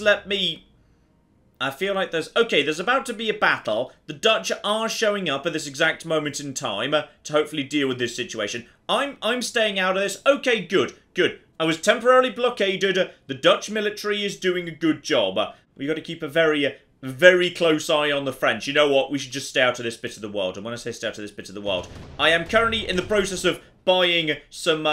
let me... I feel like there's... Okay, there's about to be a battle. The Dutch are showing up at this exact moment in time to hopefully deal with this situation. I'm staying out of this. Okay, good. I was temporarily blockaded. The Dutch military is doing a good job. We've got to keep a very close eye on the French. You know what? We should just stay out of this bit of the world. And when I say stay out of this bit of the world, I am currently in the process of buying some...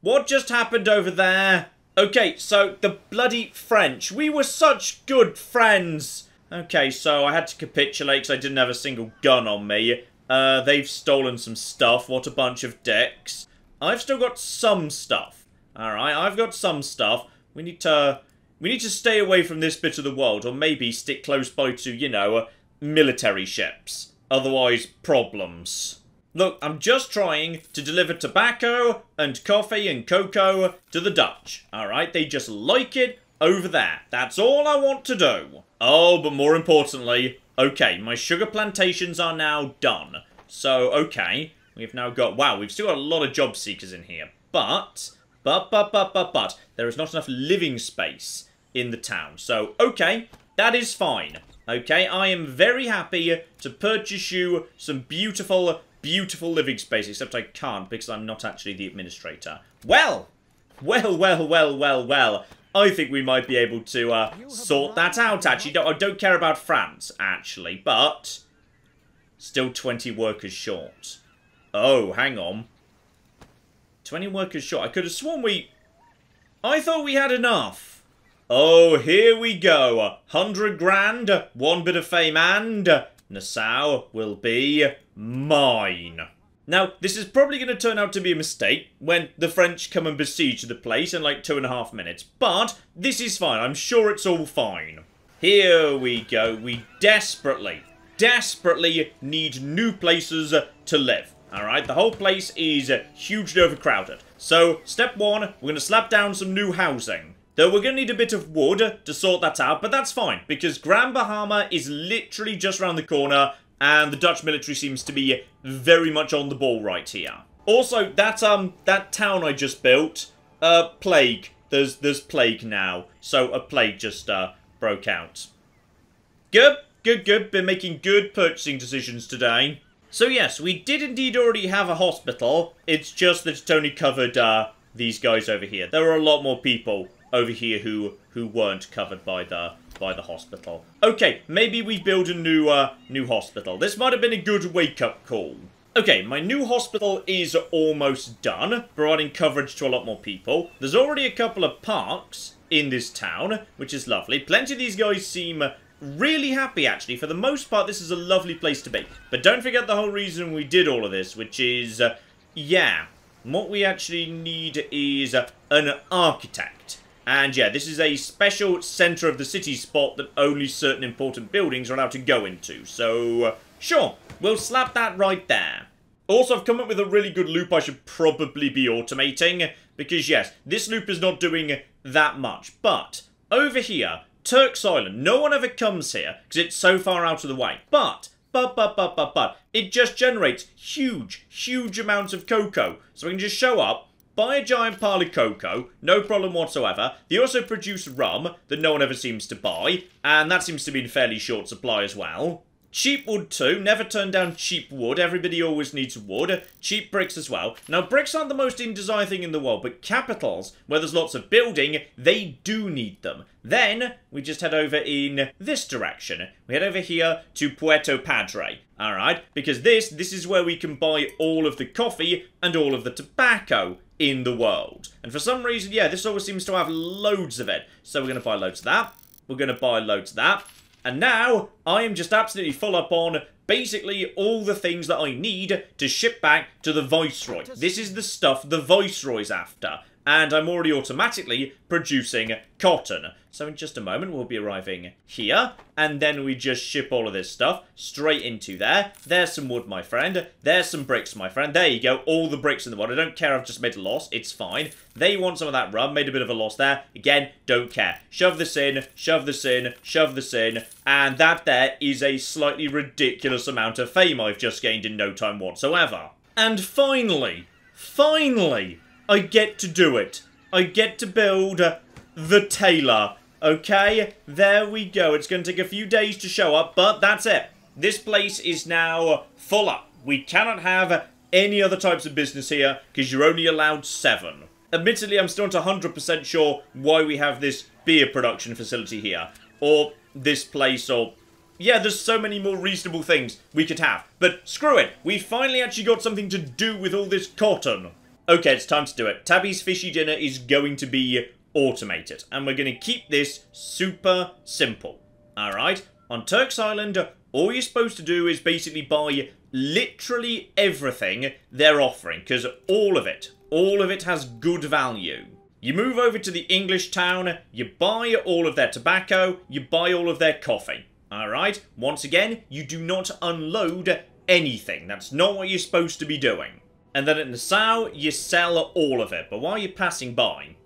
What just happened over there? Okay, so the bloody French. We were such good friends. Okay, so I had to capitulate because I didn't have a single gun on me. They've stolen some stuff. What a bunch of dicks. I've still got some stuff. Alright, I've got some stuff. We need to stay away from this bit of the world, or maybe stick close by to, you know, military ships. Otherwise, problems. Look, I'm just trying to deliver tobacco and coffee and cocoa to the Dutch. Alright, they just like it over there. That's all I want to do. Oh, but more importantly, okay, my sugar plantations are now done. So, okay, we've now got... Wow, we've still got a lot of job seekers in here. But, there is not enough living space in the town. So, okay, that is fine. Okay, I am very happy to purchase you some beautiful, beautiful living space, except I can't because I'm not actually the administrator. Well. I think we might be able to sort that out, actually. I don't care about France, actually, but still 20 workers short. Oh, hang on. 20 workers short. I could have sworn we... I thought we had enough. Oh, here we go. 100 grand, one bit of fame, and Nassau will be mine. Now, this is probably going to turn out to be a mistake when the French come and besiege the place in like 2.5 minutes, but this is fine. I'm sure it's all fine. Here we go. We desperately need new places to live. Alright, the whole place is hugely overcrowded. So, step one, we're going to slap down some new housing. Though we're going to need a bit of wood to sort that out, but that's fine, because Grand Bahama is literally just around the corner, and the Dutch military seems to be very much on the ball right here. Also, that town I just built, plague. There's plague now. So, a plague just broke out. Good. Been making good purchasing decisions today. So yes, we did indeed already have a hospital, it's just that it only covered these guys over here. There were a lot more people over here who weren't covered by the hospital. Okay, maybe we build a new hospital. This might have been a good wake-up call. Okay, my new hospital is almost done, providing coverage to a lot more people. There's already a couple of parks in this town, which is lovely. Plenty of these guys seem... really happy, actually. For the most part, this is a lovely place to be. But don't forget the whole reason we did all of this, which is, yeah. What we actually need is an architect. And, yeah, this is a special centre of the city spot that only certain important buildings are allowed to go into. So, sure, we'll slap that right there. Also, I've come up with a really good loop I should probably be automating, because yes, this loop is not doing that much. But over here, Turks Island, no one ever comes here because it's so far out of the way. But, it just generates huge, huge amounts of cocoa. So we can just show up, buy a giant pile of cocoa, no problem whatsoever. They also produce rum that no one ever seems to buy, and that seems to be in fairly short supply as well. Cheap wood too, never turn down cheap wood, everybody always needs wood. Cheap bricks as well. Now bricks aren't the most in desire thing in the world, but capitals, where there's lots of building, they do need them. Then, we just head over in this direction. We head over here to Puerto Padre, alright? Because this is where we can buy all of the coffee and all of the tobacco in the world. And for some reason, yeah, this always seems to have loads of it. So we're going to buy loads of that, we're going to buy loads of that. And now, I am just absolutely full up on basically all the things that I need to ship back to the Viceroy. This is the stuff the Viceroy's after. And I'm already automatically producing cotton. So in just a moment, we'll be arriving here. And then we just ship all of this stuff straight into there. There's some wood, my friend. There's some bricks, my friend. There you go. All the bricks in the world. I don't care. I've just made a loss. It's fine. They want some of that rum. Made a bit of a loss there. Again, don't care. Shove this in. Shove this in. Shove this in. And that there is a slightly ridiculous amount of fame I've just gained in no time whatsoever. And finally, I get to do it. I get to build the tailor. Okay, there we go. It's going to take a few days to show up, but that's it. This place is now full up. We cannot have any other types of business here because you're only allowed 7. Admittedly, I'm still not 100% sure why we have this beer production facility here. Or this place, or... yeah, there's so many more reasonable things we could have. But screw it. We finally actually got something to do with all this cotton. Okay, it's time to do it. Tabby's Fishy Dinner is going to be automated. And we're going to keep this super simple. Alright? On Turks Island, all you're supposed to do is basically buy literally everything they're offering. Because all of it has good value. You move over to the English town, you buy all of their tobacco, you buy all of their coffee. Alright? Once again, you do not unload anything. That's not what you're supposed to be doing. And then at Nassau, you sell all of it. But while you're passing by,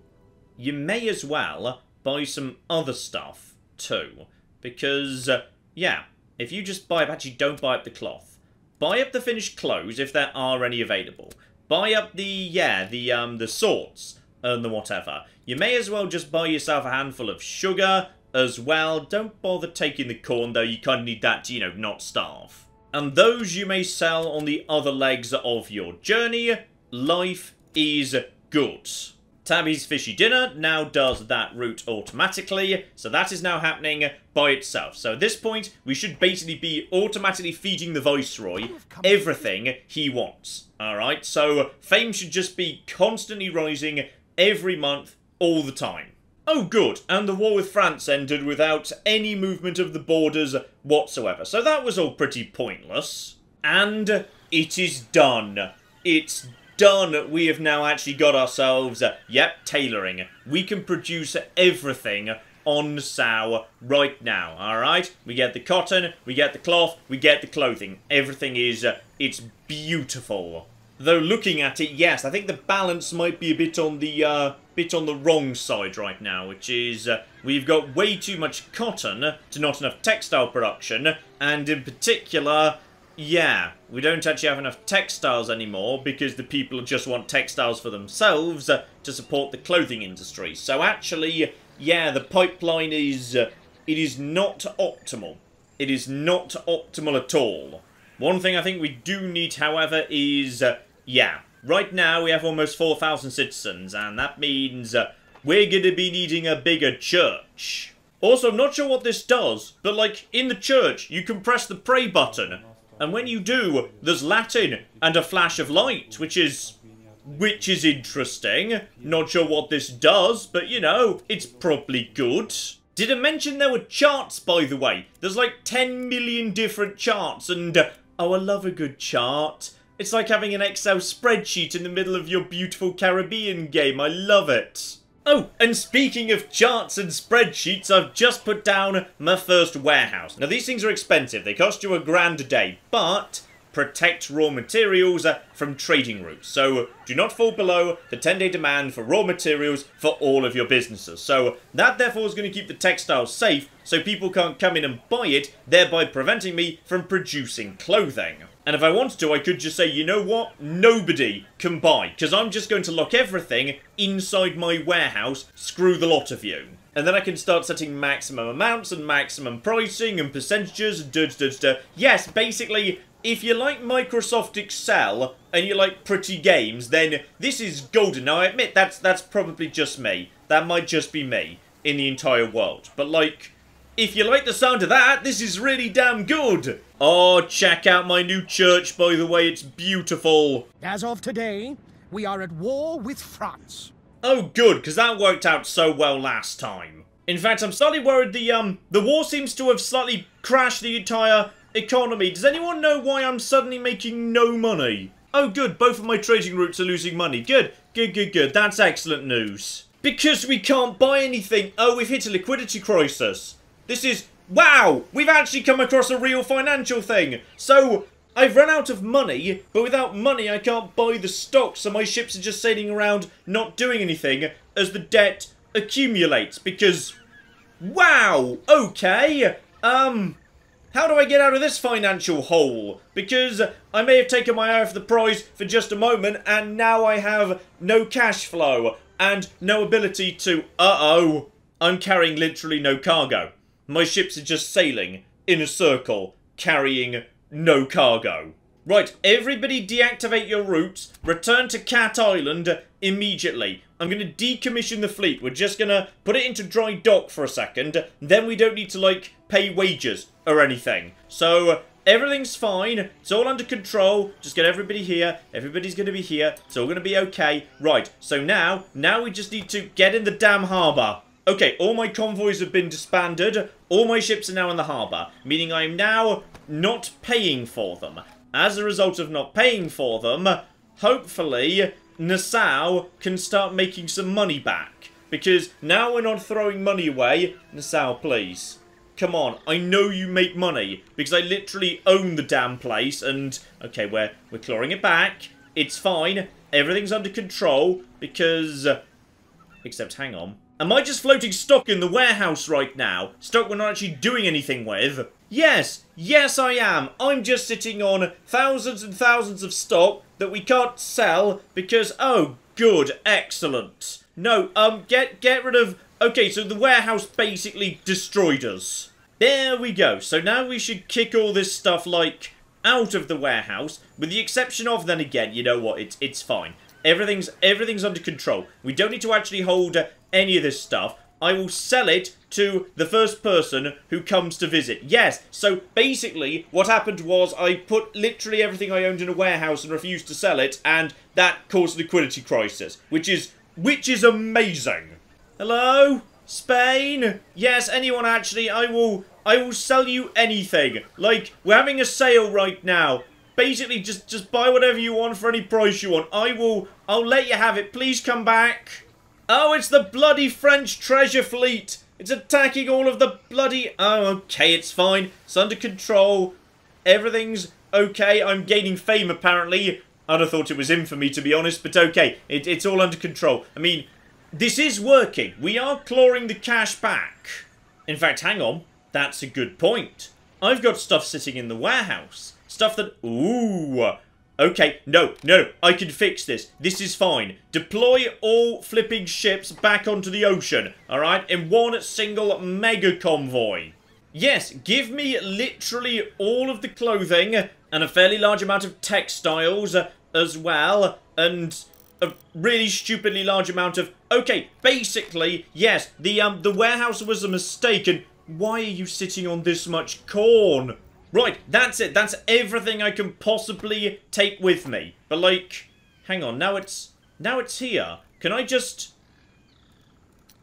you may as well buy some other stuff too. Because, yeah, if you just buy up... actually, don't buy up the cloth. Buy up the finished clothes, if there are any available. Buy up the, yeah, the swords and the whatever. You may as well just buy yourself a handful of sugar as well. Don't bother taking the corn, though. You kind of need that to, you know, not starve. And those you may sell on the other legs of your journey. Life is good. Tabby's Fishy Dinner now does that route automatically. So that is now happening by itself. So at this point, we should basically be automatically feeding the Viceroy everything he wants. Alright, so fame should just be constantly rising every month, all the time. Oh good, and the war with France ended without any movement of the borders whatsoever. So that was all pretty pointless. And it is done. It's done. We have now actually got ourselves, yep, tailoring. We can produce everything on Nassau right now, alright? We get the cotton, we get the cloth, we get the clothing. Everything is, it's beautiful. Though looking at it, yes, I think the balance might be a bit on the wrong side right now, which is we've got way too much cotton to not enough textile production, and in particular, yeah, we don't actually have enough textiles anymore because the people just want textiles for themselves to support the clothing industry. So actually, yeah, the pipeline is it is not optimal. It is not optimal at all. One thing I think we do need, however, is, yeah, right now we have almost 4,000 citizens, and that means we're going to be needing a bigger church. Also, I'm not sure what this does, but, like, in the church, you can press the pray button, and when you do, there's Latin and a flash of light, which is interesting. Not sure what this does, but, you know, it's probably good. Did I mention there were charts, by the way? There's like 10 million different charts, and... oh, I love a good chart. It's like having an Excel spreadsheet in the middle of your beautiful Caribbean game. I love it. Oh, and speaking of charts and spreadsheets, I've just put down my first warehouse. Now, these things are expensive. They cost you £1 a day, but... protect raw materials from trading routes. So do not fall below the 10-day demand for raw materials for all of your businesses. So that therefore is going to keep the textiles safe so people can't come in and buy it, thereby preventing me from producing clothing. And if I wanted to, I could just say, you know what? Nobody can buy, because I'm just going to lock everything inside my warehouse. Screw the lot of you. And then I can start setting maximum amounts and maximum pricing and percentages and Yes, basically, if you like Microsoft Excel and you like pretty games, then this is golden. Now, I admit that's probably just me. That might just be me in the entire world. But, like, if you like the sound of that, this is really damn good. Oh, check out my new church, by the way. It's beautiful. As of today, we are at war with France. Oh, good, because that worked out so well last time. In fact, I'm slightly worried the war seems to have slightly crashed the entire economy. Does anyone know why I'm suddenly making no money? Oh, good, both of my trading routes are losing money. Good, good, good, good. That's excellent news. Because we can't buy anything. Oh, we've hit a liquidity crisis. This is... Wow! We've actually come across a real financial thing. So... I've run out of money, but without money I can't buy the stock, so my ships are just sailing around not doing anything as the debt accumulates, because... Wow! Okay! How do I get out of this financial hole? Because I may have taken my eye off the prize for just a moment, and now I have no cash flow, and no ability to... Uh-oh! I'm carrying literally no cargo. My ships are just sailing in a circle, carrying... no cargo. Right, everybody deactivate your routes. Return to Cat Island immediately. I'm going to decommission the fleet. We're just going to put it into dry dock for a second. Then we don't need to, like, pay wages or anything. So, everything's fine. It's all under control. Just get everybody here. Everybody's going to be here. It's all going to be okay. Right, so now we just need to get in the damn harbour. Okay, all my convoys have been disbanded. All my ships are now in the harbour, meaning I am now not paying for them. As a result of not paying for them, hopefully Nassau can start making some money back. Because now we're not throwing money away. Nassau, please. Come on, I know you make money, because I literally own the damn place, and... Okay, we're clawing it back. It's fine. Everything's under control, because... Except, hang on. Am I just floating stock in the warehouse right now? Stock we're not actually doing anything with? Yes! Yes, I am! I'm just sitting on thousands and thousands of stock that we can't sell because... Oh, good. Excellent. No, get rid of... Okay, so the warehouse basically destroyed us. There we go. So now we should kick all this stuff, like, out of the warehouse. With the exception of, then again, you know what? It's fine. Everything's under control. We don't need to actually hold... any of this stuff. I will sell it to the first person who comes to visit. Yes, so basically what happened was I put literally everything I owned in a warehouse and refused to sell it, and that caused a liquidity crisis, which is amazing. Hello? Spain? Yes, anyone actually, I will sell you anything. Like, we're having a sale right now. Basically, just buy whatever you want for any price you want. I'll let you have it. Please come back. Oh, it's the bloody French treasure fleet! It's attacking all of the bloody... Oh, okay, it's fine. It's under control. Everything's okay. I'm gaining fame, apparently. I'd have thought it was infamy, to be honest, but okay. It's all under control. I mean, this is working. We are clawing the cash back. In fact, hang on. That's a good point. I've got stuff sitting in the warehouse. Stuff that... Ooh... Okay, no, I can fix this. This is fine. Deploy all flipping ships back onto the ocean, alright? In one single mega convoy. Yes, give me literally all of the clothing and a fairly large amount of textiles as well, and a really stupidly large amount of... Okay, basically, yes, the warehouse was a mistake, and why are you sitting on this much corn? Right, that's it. That's everything I can possibly take with me. But, like, hang on. Now it's here. Can I just...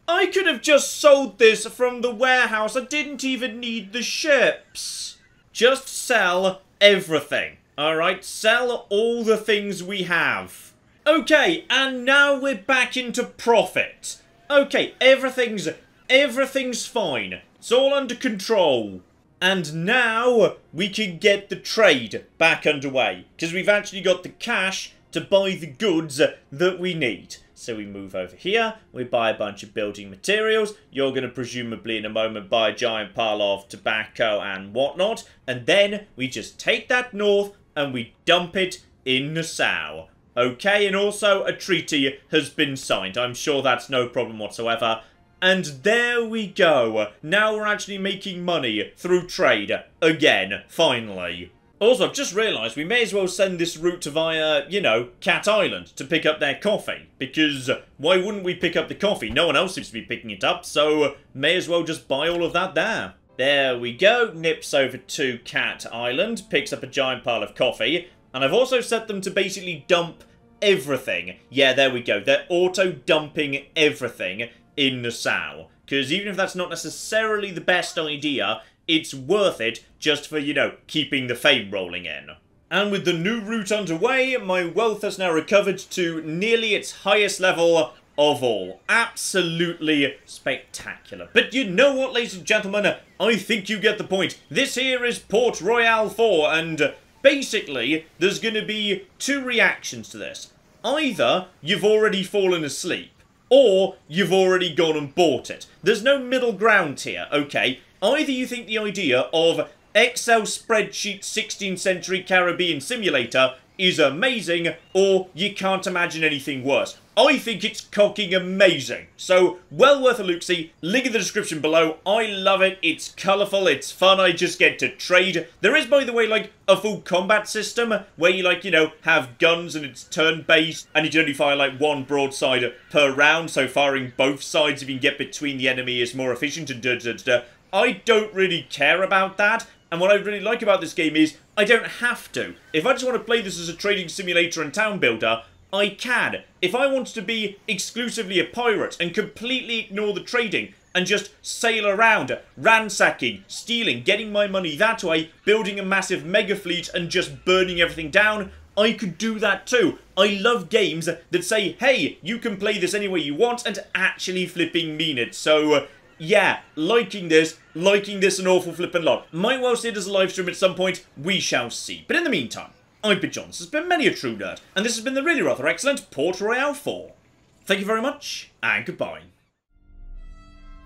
I could have just sold this from the warehouse. I didn't even need the ships. Just sell everything. All right, sell all the things we have. Okay, and now we're back into profit. Okay, everything's fine. It's all under control. And now we can get the trade back underway, because we've actually got the cash to buy the goods that we need. So we move over here, we buy a bunch of building materials. You're going to presumably in a moment buy a giant pile of tobacco and whatnot. And then we just take that north and we dump it in Nassau. Okay, and also a treaty has been signed. I'm sure that's no problem whatsoever. And there we go. Now we're actually making money through trade again, finally. Also, I've just realised we may as well send this route via, you know, Cat Island to pick up their coffee. Because why wouldn't we pick up the coffee? No one else seems to be picking it up, so may as well just buy all of that there. There we go. Nips over to Cat Island, picks up a giant pile of coffee. And I've also set them to basically dump everything. Yeah, there we go. They're auto-dumping everything in Nassau. Because even if that's not necessarily the best idea, it's worth it just for, you know, keeping the fame rolling in. And with the new route underway, my wealth has now recovered to nearly its highest level of all. Absolutely spectacular. But you know what, ladies and gentlemen? I think you get the point. This here is Port Royale 4, and basically, there's going to be two reactions to this. Either you've already fallen asleep, or you've already gone and bought it. There's no middle ground here, okay? Either you think the idea of Excel spreadsheet 16th century Caribbean simulator is amazing, or you can't imagine anything worse. I think it's cocking amazing. So, well worth a look see. Link in the description below. I love it. It's colourful. It's fun. I just get to trade. There is, by the way, like, a full combat system where you, like, you know, have guns and it's turn-based and you can only fire, like, one broadside per round, so firing both sides if you can get between the enemy is more efficient and da-da-da-da. I don't really care about that, and what I really like about this game is I don't have to. If I just want to play this as a trading simulator and town builder, I can. If I wanted to be exclusively a pirate and completely ignore the trading and just sail around, ransacking, stealing, getting my money that way, building a massive mega fleet and just burning everything down, I could do that too. I love games that say, hey, you can play this any way you want and actually flipping mean it. So yeah, liking this an awful flippin' lot. Might well see it as a live stream at some point, we shall see. But in the meantime, I've been John, this has been Many A True Nerd, and this has been the really rather excellent Port Royale 4. Thank you very much, and goodbye.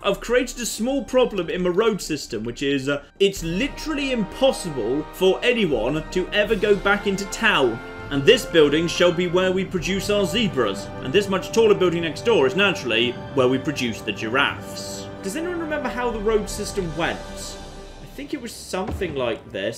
I've created a small problem in my road system, which is it's literally impossible for anyone to ever go back into town. And this building shall be where we produce our zebras, and this much taller building next door is naturally where we produce the giraffes. Does anyone remember how the road system went? I think it was something like this.